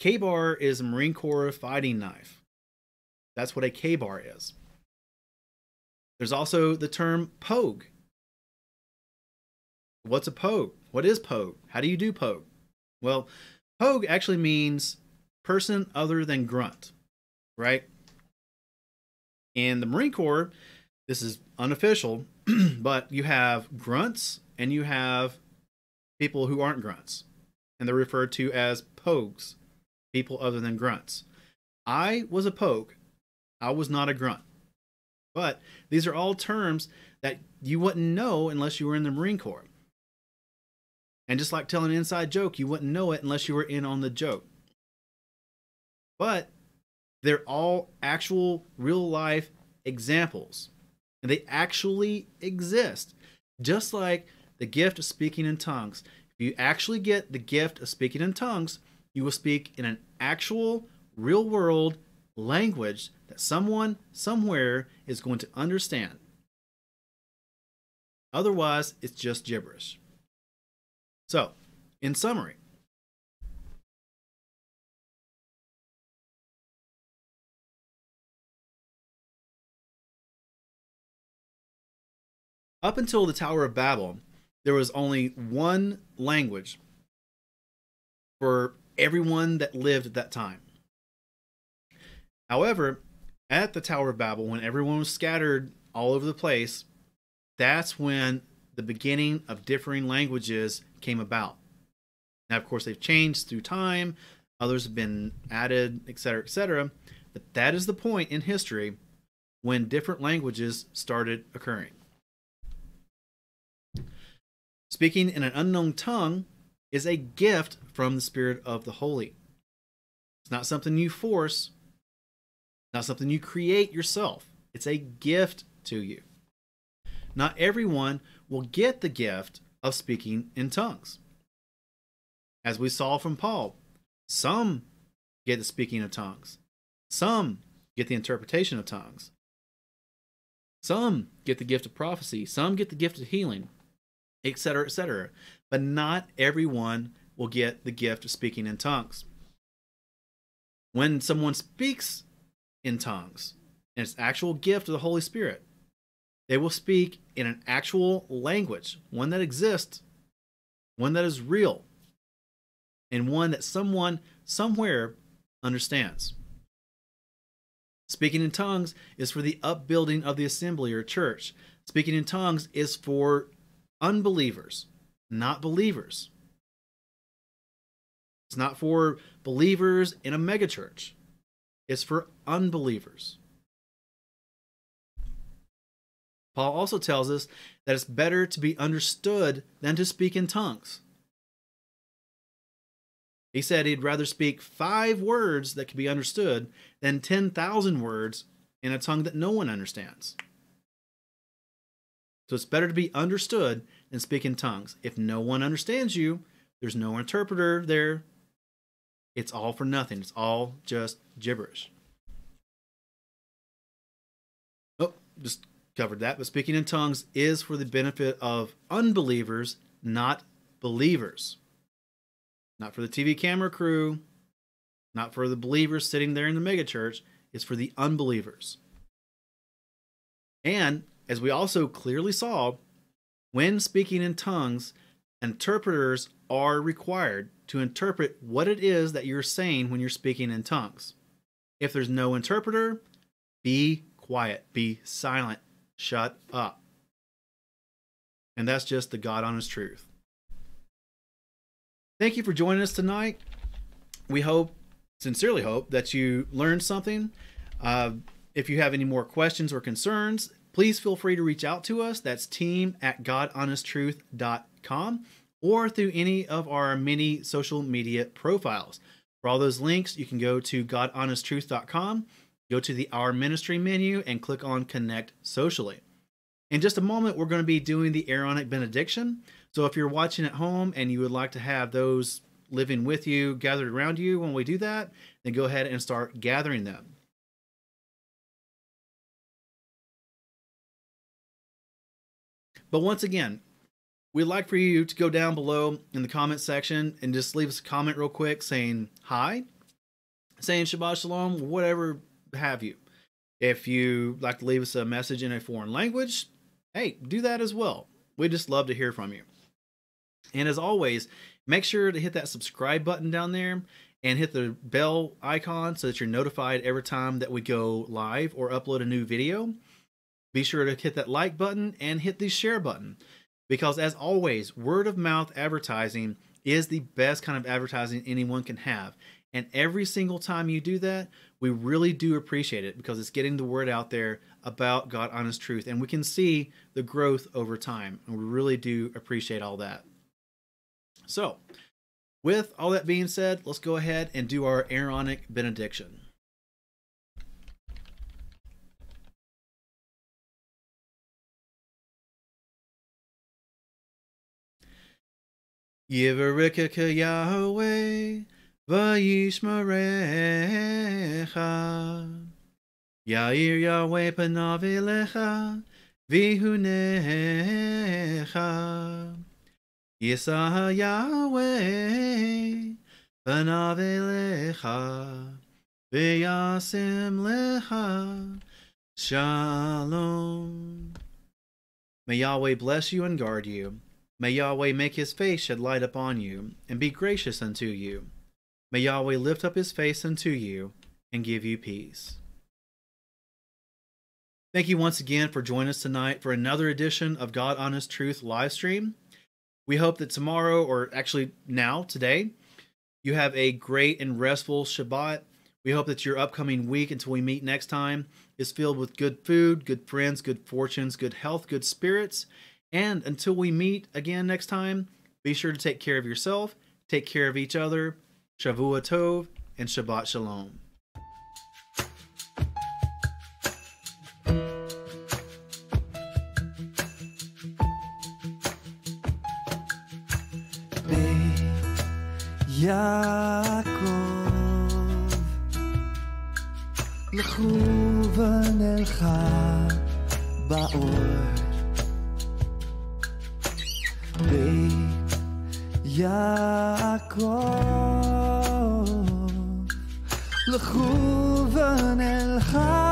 K-bar is a Marine Corps fighting knife. That's what a K-bar is. There's also the term pogue. What's a pogue? What is pogue? How do you do pogue? Well, pogue actually means person other than grunt, right? In the Marine Corps, this is unofficial, but you have grunts and you have people who aren't grunts. And they're referred to as pogues, people other than grunts. I was a pogue. I was not a grunt. But these are all terms that you wouldn't know unless you were in the Marine Corps. And just like telling an inside joke, you wouldn't know it unless you were in on the joke. But they're all actual real life examples. And they actually exist. Just like the gift of speaking in tongues. If you actually get the gift of speaking in tongues, you will speak in an actual real world language that someone somewhere is going to understand. Otherwise, it's just gibberish. So, in summary, up until the Tower of Babel, there was only one language for everyone that lived at that time. However, at the Tower of Babel, when everyone was scattered all over the place, that's when the beginning of differing languages came about. Now, of course, they've changed through time. Others have been added, etc., etc. But that is the point in history when different languages started occurring. Speaking in an unknown tongue is a gift from the Spirit of the Holy. It's not something you force. Not something you create yourself. It's a gift to you. Not everyone will get the gift of speaking in tongues. As we saw from Paul, some get the speaking of tongues. Some get the interpretation of tongues. Some get the gift of prophecy. Some get the gift of healing, etc., etc. But not everyone will get the gift of speaking in tongues. When someone speaks in tongues, and it's an actual gift of the Holy Spirit, they will speak in an actual language, one that exists, one that is real, and one that someone somewhere understands. Speaking in tongues is for the upbuilding of the assembly or church. Speaking in tongues is for unbelievers, not believers. It's not for believers in a megachurch. It's for unbelievers. Paul also tells us that it's better to be understood than to speak in tongues. He said he'd rather speak 5 words that could be understood than 10,000 words in a tongue that no one understands. So it's better to be understood than speak in tongues. If no one understands you, there's no interpreter there. It's all for nothing. It's all just gibberish. Oh, just covered that. But speaking in tongues is for the benefit of unbelievers, not believers. Not for the TV camera crew, not for the believers sitting there in the megachurch. It's for the unbelievers. And as we also clearly saw, when speaking in tongues, interpreters are required to interpret what it is that you're saying when you're speaking in tongues. If there's no interpreter, be quiet, be silent, shut up. And that's just the God honest truth. Thank you for joining us tonight. We hope, sincerely hope, that you learned something. If you have any more questions or concerns, please feel free to reach out to us. That's team@GodHonestTruth.com or through any of our many social media profiles. For all those links, you can go to GodHonestTruth.com, go to the Our Ministry menu, and click on Connect Socially. In just a moment, we're going to be doing the Aaronic benediction. So if you're watching at home and you would like to have those living with you, gathered around you when we do that, then go ahead and start gathering them. But once again, we'd like for you to go down below in the comment section and just leave us a comment real quick saying hi, saying Shabbat Shalom, whatever have you. If you like to leave us a message in a foreign language, hey, do that as well. We'd just love to hear from you. And as always, make sure to hit that subscribe button down there and hit the bell icon so that you're notified every time that we go live or upload a new video. Be sure to hit that like button and hit the share button, because as always, word of mouth advertising is the best kind of advertising anyone can have. And every single time you do that, we really do appreciate it, because it's getting the word out there about God honest truth. And we can see the growth over time. And we really do appreciate all that. So with all that being said, let's go ahead and do our Aaronic benediction. Yivarekecha Yahweh, Vayishmarecha, Yair Yahweh panav elecha, vihunecha. Yisah Yahweh panav elecha, v'yasim lecha shalom. May Yahweh bless you and guard you. May Yahweh make his face shed light upon you, and be gracious unto you. May Yahweh lift up his face unto you, and give you peace. Thank you once again for joining us tonight for another edition of God Honest Truth live stream. We hope that tomorrow, or actually now, today, you have a great and restful Shabbat. We hope that your upcoming week, until we meet next time, is filled with good food, good friends, good fortunes, good health, good spirits. And until we meet again next time, be sure to take care of yourself, take care of each other. Shavua Tov and Shabbat Shalom. Yaakov, l'chuvan elcha.